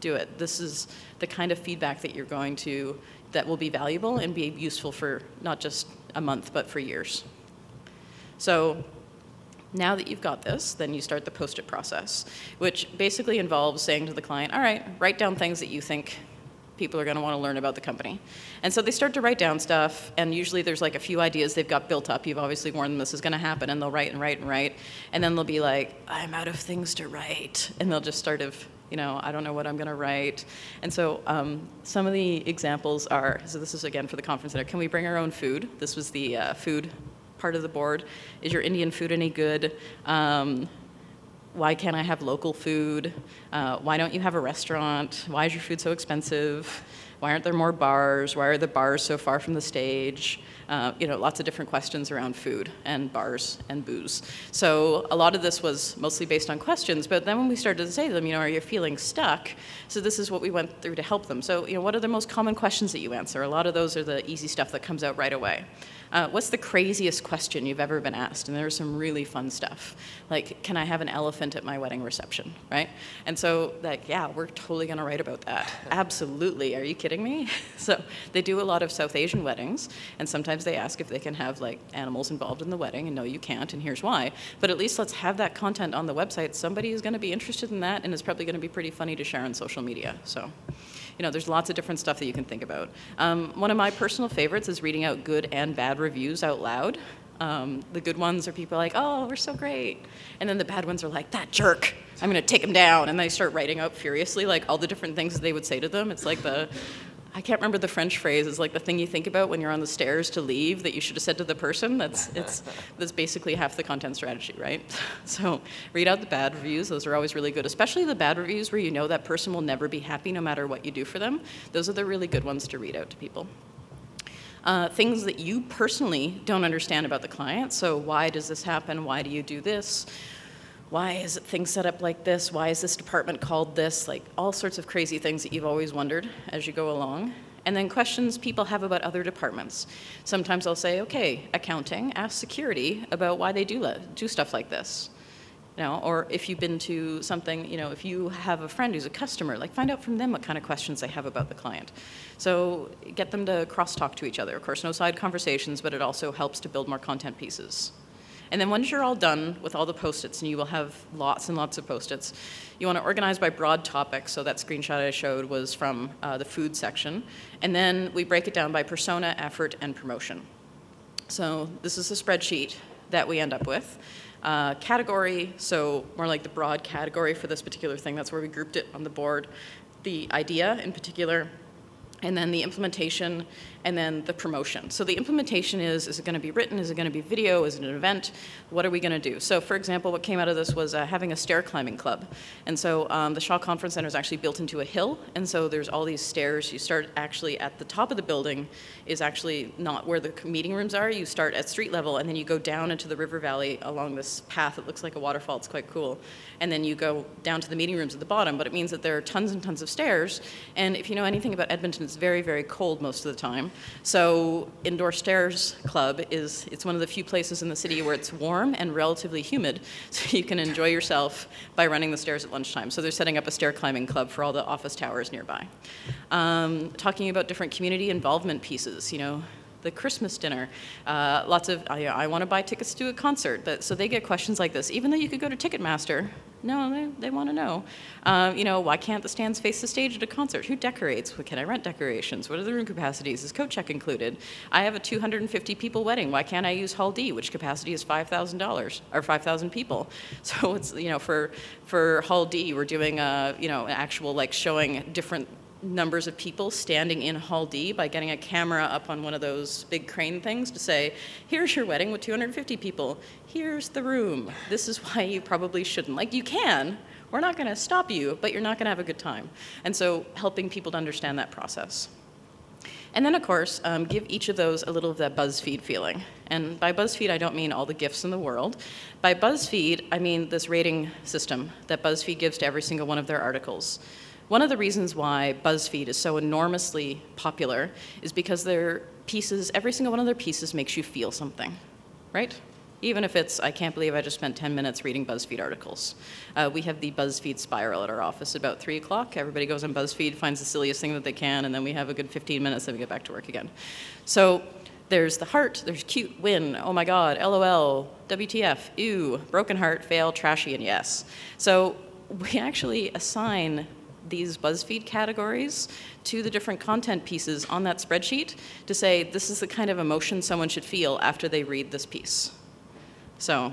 do it. This is the kind of feedback that you're going to, that will be valuable and be useful for not just a month, but for years. So now that you've got this, then you start the post-it process, which basically involves saying to the client, all right, write down things that you think people are going to want to learn about the company. And so they start to write down stuff, and usually there's like a few ideas they've got built up. You've obviously warned them this is going to happen, and they'll write and write and write, and then they'll be like, I'm out of things to write, and they'll just sort of, you know, I don't know what I'm going to write. And so some of the examples are, so this is again for the conference center, can we bring our own food? This was the food part of the board. Is your Indian food any good? Why can't I have local food? Why don't you have a restaurant? Why is your food so expensive? Why aren't there more bars? Why are the bars so far from the stage? You know, lots of different questions around food and bars and booze. So a lot of this was mostly based on questions, but then when we started to say to them, you know, are you feeling stuck? So this is what we went through to help them. So, you know, what are the most common questions that you answer? A lot of those are the easy stuff that comes out right away. What's the craziest question you've ever been asked? And there was some really fun stuff. Like, can I have an elephant at my wedding reception, right? And so, like, yeah, we're totally gonna write about that. Absolutely, are you kidding me? So they do a lot of South Asian weddings, and sometimes they ask if they can have, like, animals involved in the wedding, and no, you can't, and here's why. But at least let's have that content on the website. Somebody is gonna be interested in that, and it's probably gonna be pretty funny to share on social media, so. You know, there's lots of different stuff that you can think about. One of my personal favorites is reading out good and bad reviews out loud. The good ones are people like, oh, we're so great. And then the bad ones are like, that jerk, I'm gonna take him down. And they start writing out furiously, like all the different things that they would say to them. It's like the, I can't remember the French phrase, it's like the thing you think about when you're on the stairs to leave that you should have said to the person. That's basically half the content strategy, right? So read out the bad reviews, those are always really good, especially the bad reviews where you know that person will never be happy no matter what you do for them. Those are the really good ones to read out to people. Things that you personally don't understand about the client, so why does this happen, why do you do this? Why is it things set up like this? Why is this department called this? Like all sorts of crazy things that you've always wondered as you go along. And then questions people have about other departments. Sometimes I'll say, okay, accounting, ask security about why they do stuff like this. You know, or if you've been to something, you know, if you have a friend who's a customer, like find out from them what kind of questions they have about the client. So get them to cross-talk to each other. Of course, no side conversations, but it also helps to build more content pieces. And then once you're all done with all the post-its, and you will have lots and lots of post-its, you want to organize by broad topic. So that screenshot I showed was from the food section. And then we break it down by persona, effort, and promotion. So this is the spreadsheet that we end up with. Category, so more like the broad category for this particular thing. That's where we grouped it on the board. The idea in particular, and then the implementation, and then the promotion. So the implementation is it going to be written? Is it going to be video? Is it an event? What are we going to do? So for example, what came out of this was having a stair climbing club. And so the Shaw Conference Center is actually built into a hill, and so there's all these stairs. You start actually at the top of the building is actually not where the meeting rooms are. You start at street level, and then you go down into the river valley along this path. It looks like a waterfall. It's quite cool. And then you go down to the meeting rooms at the bottom, but it means that there are tons and tons of stairs. And if you know anything about Edmonton, is very, very cold most of the time. So Indoor Stairs Club is, it's one of the few places in the city where it's warm and relatively humid, so you can enjoy yourself by running the stairs at lunchtime. So they're setting up a stair climbing club for all the office towers nearby. Talking about different community involvement pieces, you know, the Christmas dinner, lots of, I want to buy tickets to a concert. So they get questions like this. Even though you could go to Ticketmaster, no, they want to know. You know, why can't the stands face the stage at a concert? Who decorates? Can I rent decorations? What are the room capacities? Is coat check included? I have a 250 people wedding. Why can't I use Hall D, which capacity is $5,000 or 5,000 people? So it's, you know, for Hall D, we're doing a, you know, an actual like showing different numbers of people standing in Hall D by getting a camera up on one of those big crane things to say, here's your wedding with 250 people, here's the room, this is why you probably shouldn't. Like, you can, we're not going to stop you, but you're not going to have a good time. And so helping people to understand that process. And then, of course, give each of those a little of that BuzzFeed feeling. And by BuzzFeed, I don't mean all the gifts in the world. By BuzzFeed, I mean this rating system that BuzzFeed gives to every single one of their articles. One of the reasons why BuzzFeed is so enormously popular is because their pieces, every single one of their pieces makes you feel something, right? Even if it's, I can't believe I just spent 10 minutes reading BuzzFeed articles. We have the BuzzFeed spiral at our office at about 3 o'clock. Everybody goes on BuzzFeed, finds the silliest thing that they can, and then we have a good 15 minutes, then we get back to work again. So there's the heart, there's cute, win, oh my god, LOL, WTF, ew, broken heart, fail, trashy, and yes. So we actually assign these BuzzFeed categories to the different content pieces on that spreadsheet to say this is the kind of emotion someone should feel after they read this piece. So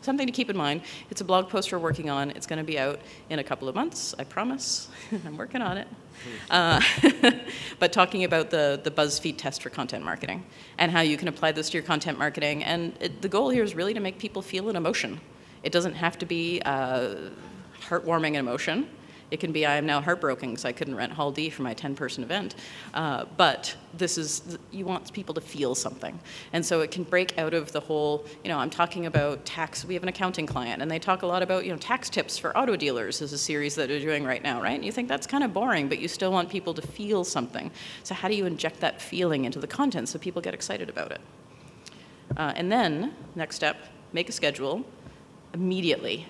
something to keep in mind. It's a blog post we're working on. It's going to be out in a couple of months, I promise. I'm working on it. But talking about the BuzzFeed test for content marketing and how you can apply this to your content marketing. And the goal here is really to make people feel an emotion. It doesn't have to be heartwarming an emotion. It can be, I am now heartbroken because I couldn't rent Hall D for my 10-person event. But this is, you want people to feel something. And so it can break out of the whole, you know, I'm talking about tax. We have an accounting client, and they talk a lot about, you know, tax tips for auto dealers is a series that they're doing right now, right? And you think that's kind of boring, but you still want people to feel something. So how do you inject that feeling into the content so people get excited about it? And then, next step, make a schedule immediately,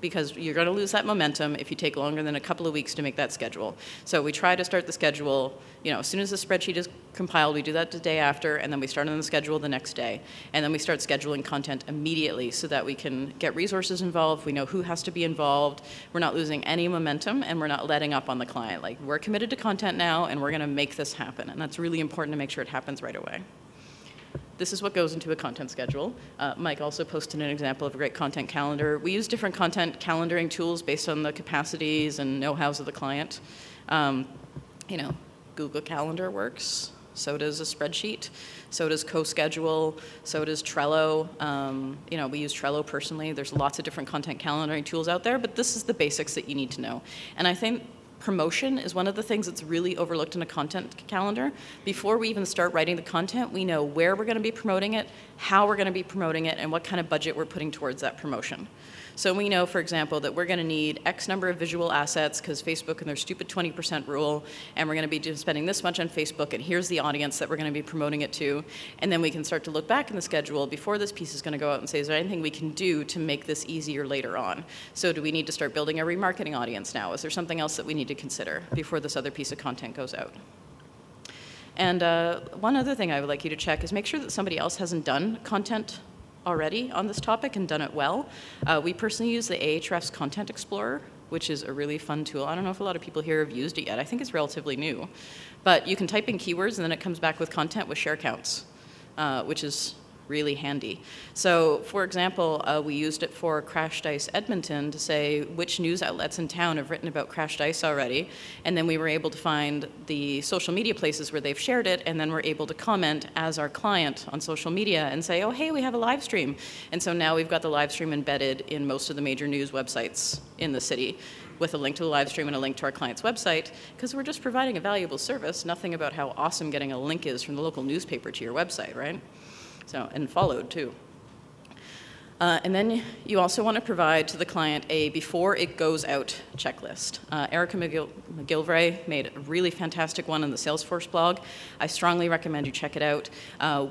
because you're going to lose that momentum if you take longer than a couple of weeks to make that schedule. So we try to start the schedule, you know, as soon as the spreadsheet is compiled, we do that the day after, and then we start on the schedule the next day. And then we start scheduling content immediately so that we can get resources involved, we know who has to be involved, we're not losing any momentum, and we're not letting up on the client. Like, we're committed to content now, and we're going to make this happen. And that's really important to make sure it happens right away. This is what goes into a content schedule. Mike also posted an example of a great content calendar. We use different content calendaring tools based on the capacities and know-hows of the client. You know, Google Calendar works. So does a spreadsheet. So does CoSchedule. So does Trello. You know, we use Trello personally. There's lots of different content calendaring tools out there, but this is the basics that you need to know. And I think promotion is one of the things that's really overlooked in a content calendar. Before we even start writing the content, we know where we're going to be promoting it, how we're going to be promoting it, and what kind of budget we're putting towards that promotion. So we know, for example, that we're going to need X number of visual assets because Facebook and their stupid 20% rule, and we're going to be spending this much on Facebook, and here's the audience that we're going to be promoting it to. And then we can start to look back in the schedule before this piece is going to go out and say, is there anything we can do to make this easier later on? So do we need to start building a remarketing audience now? Is there something else that we need to consider before this other piece of content goes out? And one other thing I would like you to check is make sure that somebody else hasn't done content already on this topic and done it well. We personally use the Ahrefs Content Explorer, which is a really fun tool. I don't know if a lot of people here have used it yet. I think it's relatively new. But you can type in keywords, and then it comes back with content with share counts, which is really handy. So, for example, we used it for Crashed Ice Edmonton to say which news outlets in town have written about Crashed Ice already, and then we were able to find the social media places where they've shared it, and then we're able to comment as our client on social media and say, oh, hey, we have a live stream. And so now we've got the live stream embedded in most of the major news websites in the city, with a link to the live stream and a link to our client's website, because we're just providing a valuable service, nothing about how awesome getting a link is from the local newspaper to your website, right? So, and followed too. And then you also want to provide to the client a before it goes out checklist. Erica McGillivray made a really fantastic one on the Salesforce blog. I strongly recommend you check it out.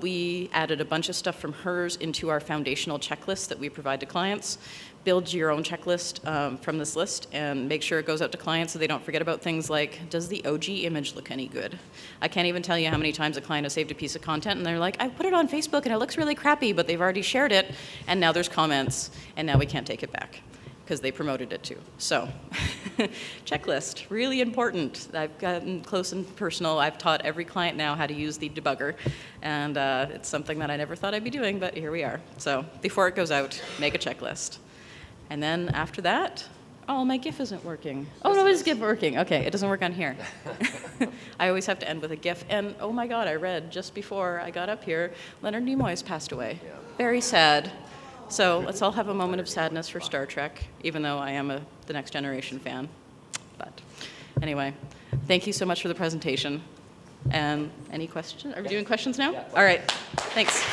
We added a bunch of stuff from hers into our foundational checklist that we provide to clients. Build your own checklist from this list and make sure it goes out to clients so they don't forget about things like, does the OG image look any good? I can't even tell you how many times a client has saved a piece of content and they're like, I put it on Facebook and it looks really crappy, but they've already shared it and now there's comments and now we can't take it back because they promoted it too. So checklist, really important. I've gotten close and personal. I've taught every client now how to use the debugger and it's something that I never thought I'd be doing, but here we are. So before it goes out, make a checklist. And then after that, oh, my GIF isn't working. Oh, no, it's GIF working. Okay, it doesn't work on here. I always have to end with a GIF. And oh my God, I read just before I got up here, Leonard Nimoy has passed away. Yeah. Very sad. So let's all have a moment of sadness for Star Trek, even though I am the Next Generation fan. But anyway, thank you so much for the presentation. And any questions? Are we doing questions now? Yeah, all right, thanks.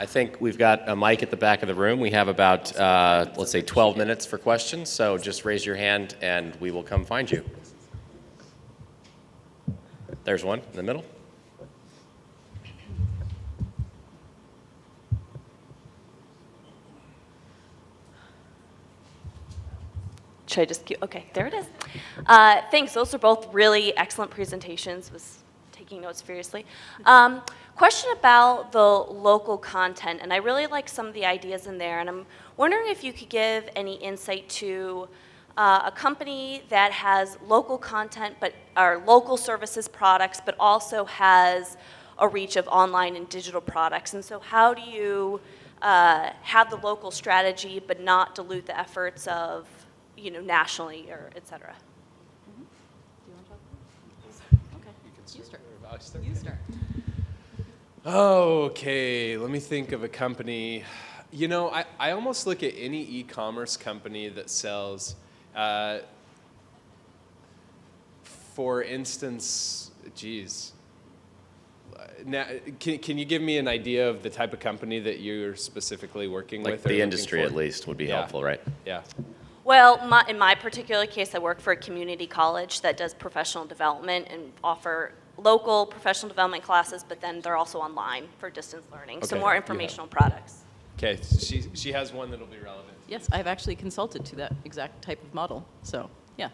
I think we've got a mic at the back of the room. We have about, let's say, 12 minutes for questions. So just raise your hand, and we will come find you. There's one in the middle. Should I just keep? OK, there it is. Thanks. Those are both really excellent presentations. Was taking notes furiously. Question about the local content, and I really like some of the ideas in there, and I'm wondering if you could give any insight to a company that has local content, but our local services products, but also has a reach of online and digital products. And so how do you have the local strategy, but not dilute the efforts of, you know, nationally or et cetera? Mm-hmm. Do you want to talk about that? Okay. You start. You start. Okay, let me think of a company. You know, I almost look at any e-commerce company that sells, for instance, geez. Now, can you give me an idea of the type of company that you're specifically working with? Like the industry, at least, would be helpful, right? Yeah. Well, in my particular case, I work for a community college that does professional development and offer local professional development classes, but then they're also online for distance learning. Okay. So more informational products. Okay, she has one that'll be relevant. Yes, I've actually consulted to that exact type of model, so yeah.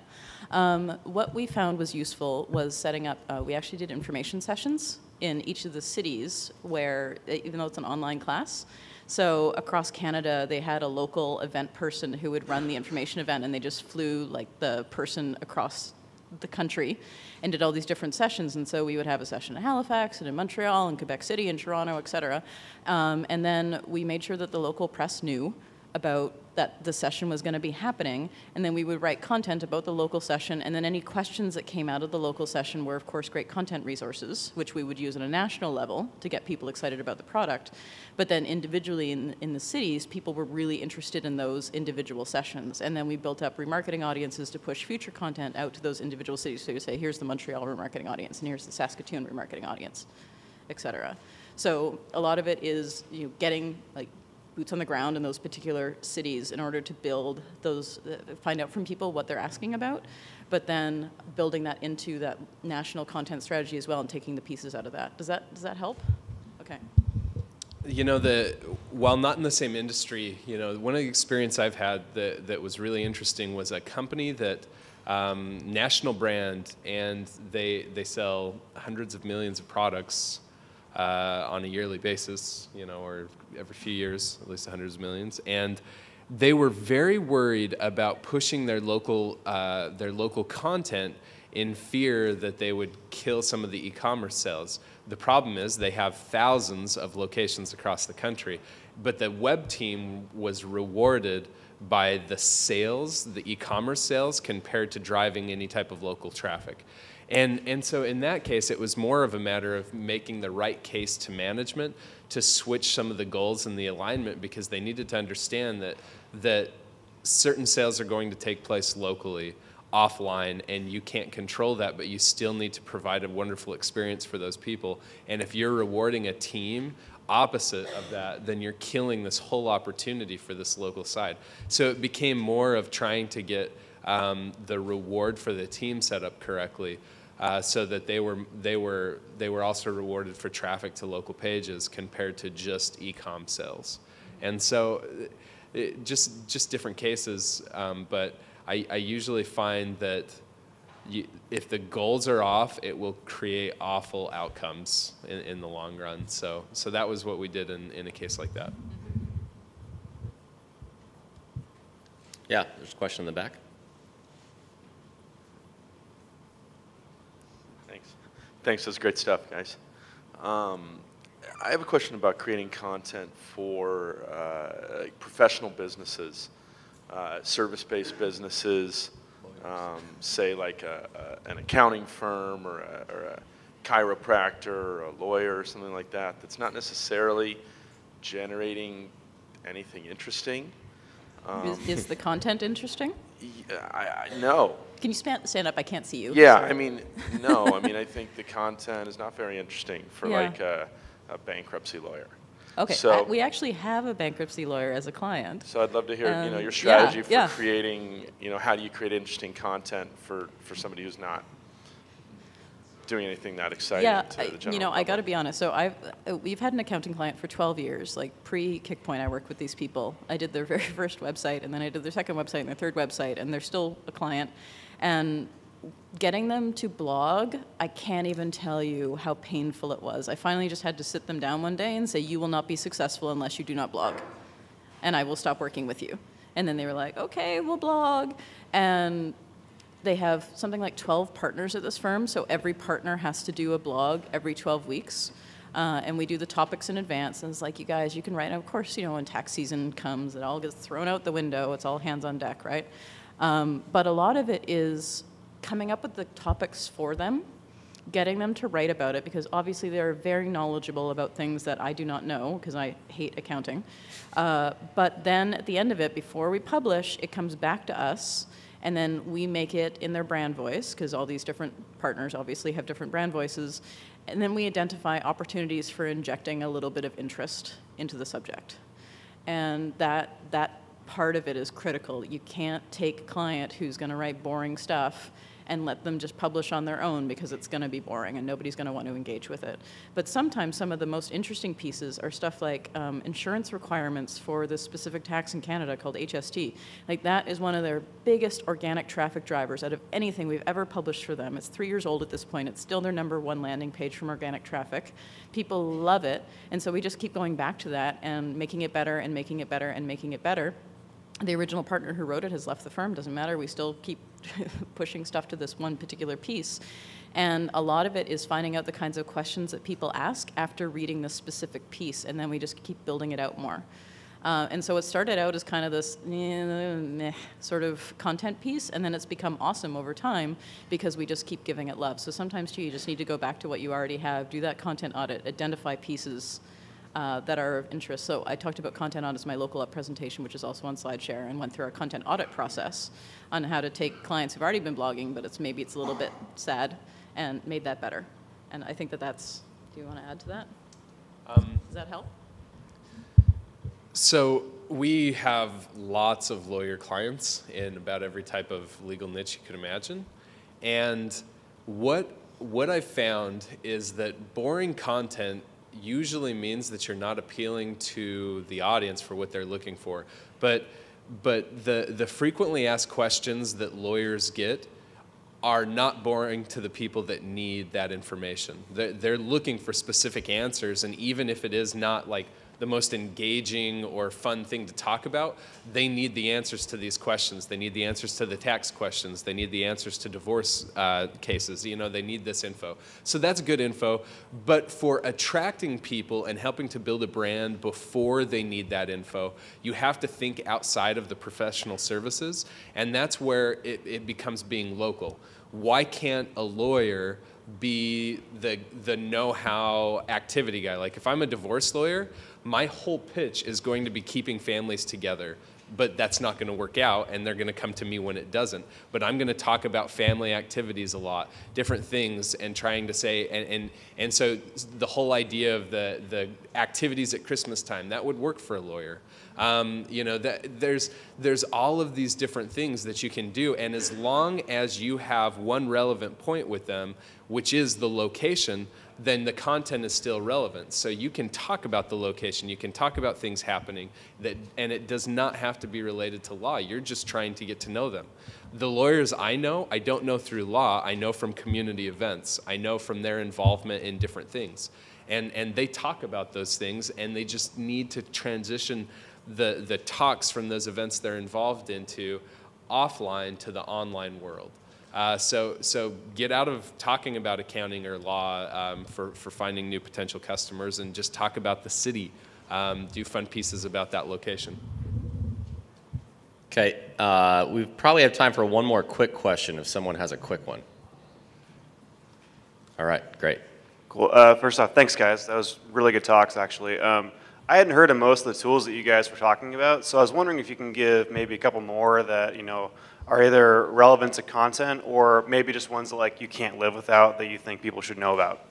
What we found was useful was setting up, we actually did information sessions in each of the cities where, even though it's an online class, so across Canada, they had a local event person who would run the information event, and they just flew like the person across the country and did all these different sessions. And so we would have a session in Halifax and in Montreal and Quebec City and Toronto, et cetera. And then we made sure that the local press knew about that the session was going to be happening. And then we would write content about the local session. And then any questions that came out of the local session were, of course, great content resources, which we would use on a national level to get people excited about the product. But then individually in the cities, people were really interested in those individual sessions. And then we built up remarketing audiences to push future content out to those individual cities. So you say, here's the Montreal remarketing audience, and here's the Saskatoon remarketing audience, et cetera. So a lot of it is, you know, getting, like, boots on the ground in those particular cities in order to build those, find out from people what they're asking about, but then building that into that national content strategy as well and taking the pieces out of that. Does that help? Okay. You know, while not in the same industry, you know, one of the experience I've had that was really interesting was a company that, national brand, and they sell hundreds of millions of products on a yearly basis, you know, or every few years, at least hundreds of millions, and they were very worried about pushing their local content in fear that they would kill some of the e-commerce sales. The problem is they have thousands of locations across the country, but the web team was rewarded by the sales, the e-commerce sales, compared to driving any type of local traffic. And so in that case, it was more of a matter of making the right case to management to switch some of the goals and the alignment, because they needed to understand that certain sales are going to take place locally. offline, and you can't control that, but you still need to provide a wonderful experience for those people. And if you're rewarding a team opposite of that, then you're killing this whole opportunity for this local side. So it became more of trying to get the reward for the team set up correctly, so that they were also rewarded for traffic to local pages compared to just e-com sales. And so just different cases, but I usually find that if the goals are off, it will create awful outcomes in the long run. So that was what we did in a case like that. Yeah, there's a question in the back. Thanks, that's great stuff, guys. I have a question about creating content for professional businesses, service-based businesses, say like an accounting firm or a chiropractor or a lawyer or something like that, that's not necessarily generating anything interesting. Is the content interesting? No. Can you stand up? I can't see you. Yeah, sorry. I mean, no. I mean, I think the content is not very interesting for like a bankruptcy lawyer. Okay, so we actually have a bankruptcy lawyer as a client. So I'd love to hear, you know, your strategy for creating, you know, how do you create interesting content for somebody who's not doing anything that exciting to the general public? You know, I got to be honest. So we've had an accounting client for 12 years. Like pre-Kickpoint, I worked with these people. I did their very first website, and then I did their second website and their third website, and they're still a client. And getting them to blog, I can't even tell you how painful it was. I finally just had to sit them down one day and say, you will not be successful unless you do not blog, and I will stop working with you. And then they were like, okay, we'll blog. And they have something like 12 partners at this firm, so every partner has to do a blog every 12 weeks. And we do the topics in advance, and it's like, you guys, you can write. And of course, you know, when tax season comes, it all gets thrown out the window. It's all hands on deck, right? But a lot of it is coming up with the topics for them, getting them to write about it, because obviously they're very knowledgeable about things that I do not know, because I hate accounting. But then at the end of it, before we publish, it comes back to us, and then we make it in their brand voice, because all these different partners obviously have different brand voices, and then we identify opportunities for injecting a little bit of interest into the subject. And that part of it is critical. You can't take a client who's going to write boring stuff and let them just publish on their own, because it's going to be boring and nobody's going to want to engage with it. But sometimes some of the most interesting pieces are stuff like insurance requirements for this specific tax in Canada called HST. Like, that is one of their biggest organic traffic drivers out of anything we've ever published for them. It's 3 years old at this point. It's still their #1 landing page from organic traffic. People love it. And so we just keep going back to that and making it better and making it better and making it better. The original partner who wrote it has left the firm, doesn't matter. We still keep pushing stuff to this one particular piece. And a lot of it is finding out the kinds of questions that people ask after reading this specific piece, and then we just keep building it out more. And so it started out as kind of this meh, sort of content piece, and then it's become awesome over time because we just keep giving it love. So sometimes, too, you just need to go back to what you already have, do that content audit, identify pieces that are of interest. So I talked about content audits in my local up presentation, which is also on SlideShare, and went through our content audit process on how to take clients who've already been blogging, but maybe it's a little bit sad, and made that better. And I think that's, do you want to add to that? Does that help? So we have lots of lawyer clients in about every type of legal niche you could imagine. And what I found is that boring content usually means that you're not appealing to the audience for what they're looking for. But the frequently asked questions that lawyers get are not boring to the people that need that information. They're looking for specific answers, and even if it is not like the most engaging or fun thing to talk about, they need the answers to these questions. They need the answers to the tax questions. They need the answers to divorce cases. You know, they need this info. So that's good info. But for attracting people and helping to build a brand before they need that info, you have to think outside of the professional services. And that's where it becomes being local. Why can't a lawyer be the know-how activity guy? Like, if I'm a divorce lawyer, my whole pitch is going to be keeping families together. but that's not going to work out, and they're going to come to me when it doesn't. But I'm going to talk about family activities a lot, different things, and trying to say, and so the whole idea of the activities at Christmas time, that would work for a lawyer. You know, that there's all of these different things that you can do, and as long as you have one relevant point with them, which is the location, then the content is still relevant. So you can talk about the location, you can talk about things happening, that, and it does not have to be related to law. You're just trying to get to know them. The lawyers I know, I don't know through law, I know from community events. I know from their involvement in different things. And they talk about those things, and they just need to transition the talks from those events they're involved into offline to the online world. So get out of talking about accounting or law for finding new potential customers, and just talk about the city. Do fun pieces about that location. Okay, we probably have time for one more quick question if someone has a quick one. All right, great. Cool. First off, thanks guys. That was really good talks actually. I hadn't heard of most of the tools that you guys were talking about, so I was wondering if you can give maybe a couple more that, you know, are either relevant to content or maybe just ones that like you can't live without that you think people should know about.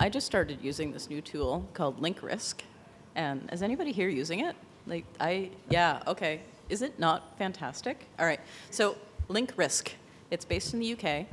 I just started using this new tool called LinkRisk, and is anybody here using it? Like yeah, okay. Is it not fantastic? All right, so LinkRisk, it's based in the UK.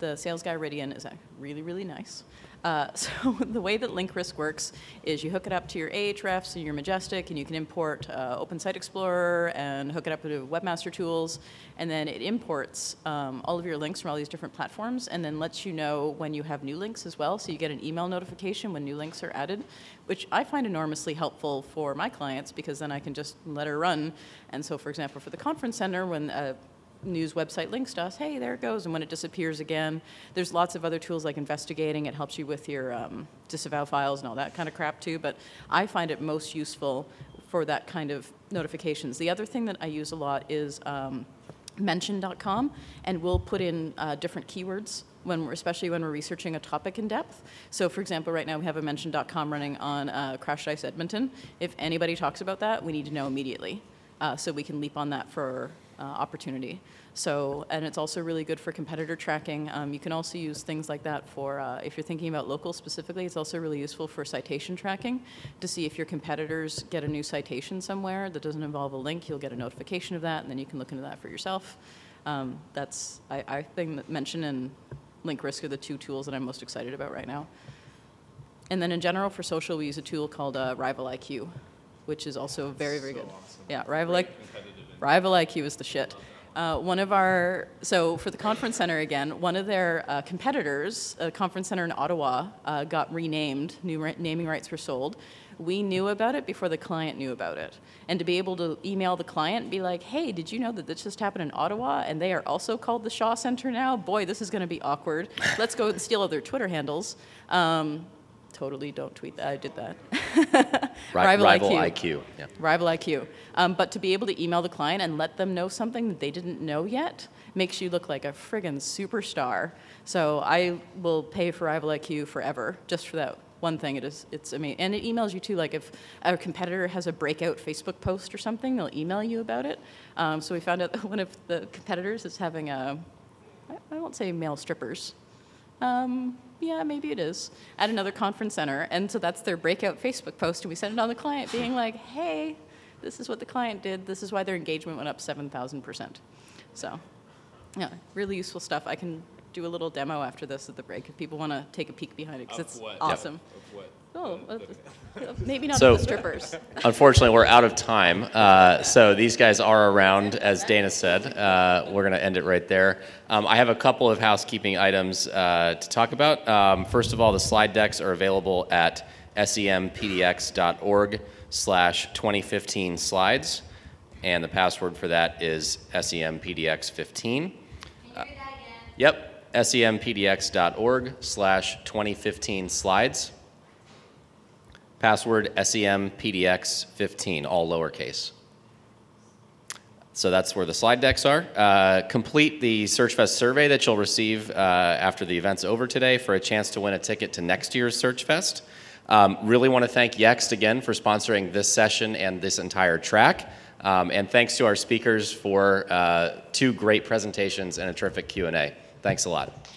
The sales guy Ridian is really, really nice. So the way that LinkRisk works is you hook it up to your Ahrefs and your Majestic, and you can import Open Site Explorer and hook it up to Webmaster Tools, and then it imports all of your links from all these different platforms, and then lets you know when you have new links as well, so you get an email notification when new links are added, which I find enormously helpful for my clients, because then I can just let her run. And so for example, for the conference center, when news website links to us, hey, there it goes, and when it disappears again. There's lots of other tools like investigating. It helps you with your disavow files and all that kind of crap too, but I find it most useful for that kind of notifications. The other thing that I use a lot is Mention.com, and we'll put in different keywords, when we're, especially when we're researching a topic in depth. So for example, right now we have a Mention.com running on Crashed Ice Edmonton. If anybody talks about that, we need to know immediately, so we can leap on that for opportunity. So, and it's also really good for competitor tracking. You can also use things like that for, if you're thinking about local specifically, it's also really useful for citation tracking, to see if your competitors get a new citation somewhere that doesn't involve a link, you'll get a notification of that, and then you can look into that for yourself. I think that Mention and LinkRisk are the two tools that I'm most excited about right now. And then in general for social, we use a tool called Rival IQ, which is also very, very good. Awesome. Yeah, Rival IQ is the shit. One of our, so for the conference center again, one of their competitors, a conference center in Ottawa, got renamed, new naming rights were sold. We knew about it before the client knew about it. And to be able to email the client and be like, hey, did you know that this just happened in Ottawa and they are also called the Shaw Center now? Boy, this is gonna be awkward. Let's go and steal their Twitter handles. Totally don't tweet that, I did that. Rival IQ. Yeah. Rival IQ. But to be able to email the client and let them know something that they didn't know yet makes you look like a friggin' superstar. So I will pay for Rival IQ forever, just for that one thing. It's amazing. And it emails you too, like if a competitor has a breakout Facebook post or something, they'll email you about it. So we found out that one of the competitors is having a, I won't say male strippers. Yeah, maybe it is, at another conference center. And so that's their breakout Facebook post, and we sent it on the client being like, hey, this is what the client did. This is why their engagement went up 7,000%. So yeah, really useful stuff. I can do a little demo after this at the break if people want to take a peek behind it, because it's awesome. Yep. Oh, maybe not so, the strippers. Unfortunately, we're out of time. So these guys are around, as Dana said. We're going to end it right there. I have a couple of housekeeping items to talk about. First of all, the slide decks are available at sempdx.org/2015slides. And the password for that is sempdx15. Can you do that again? Yep, sempdx.org/2015slides. Password SEMPDX15, all lowercase. So that's where the slide decks are. Complete the SearchFest survey that you'll receive after the event's over today for a chance to win a ticket to next year's SearchFest. Really want to thank Yext again for sponsoring this session and this entire track. And thanks to our speakers for two great presentations and a terrific Q&A. Thanks a lot.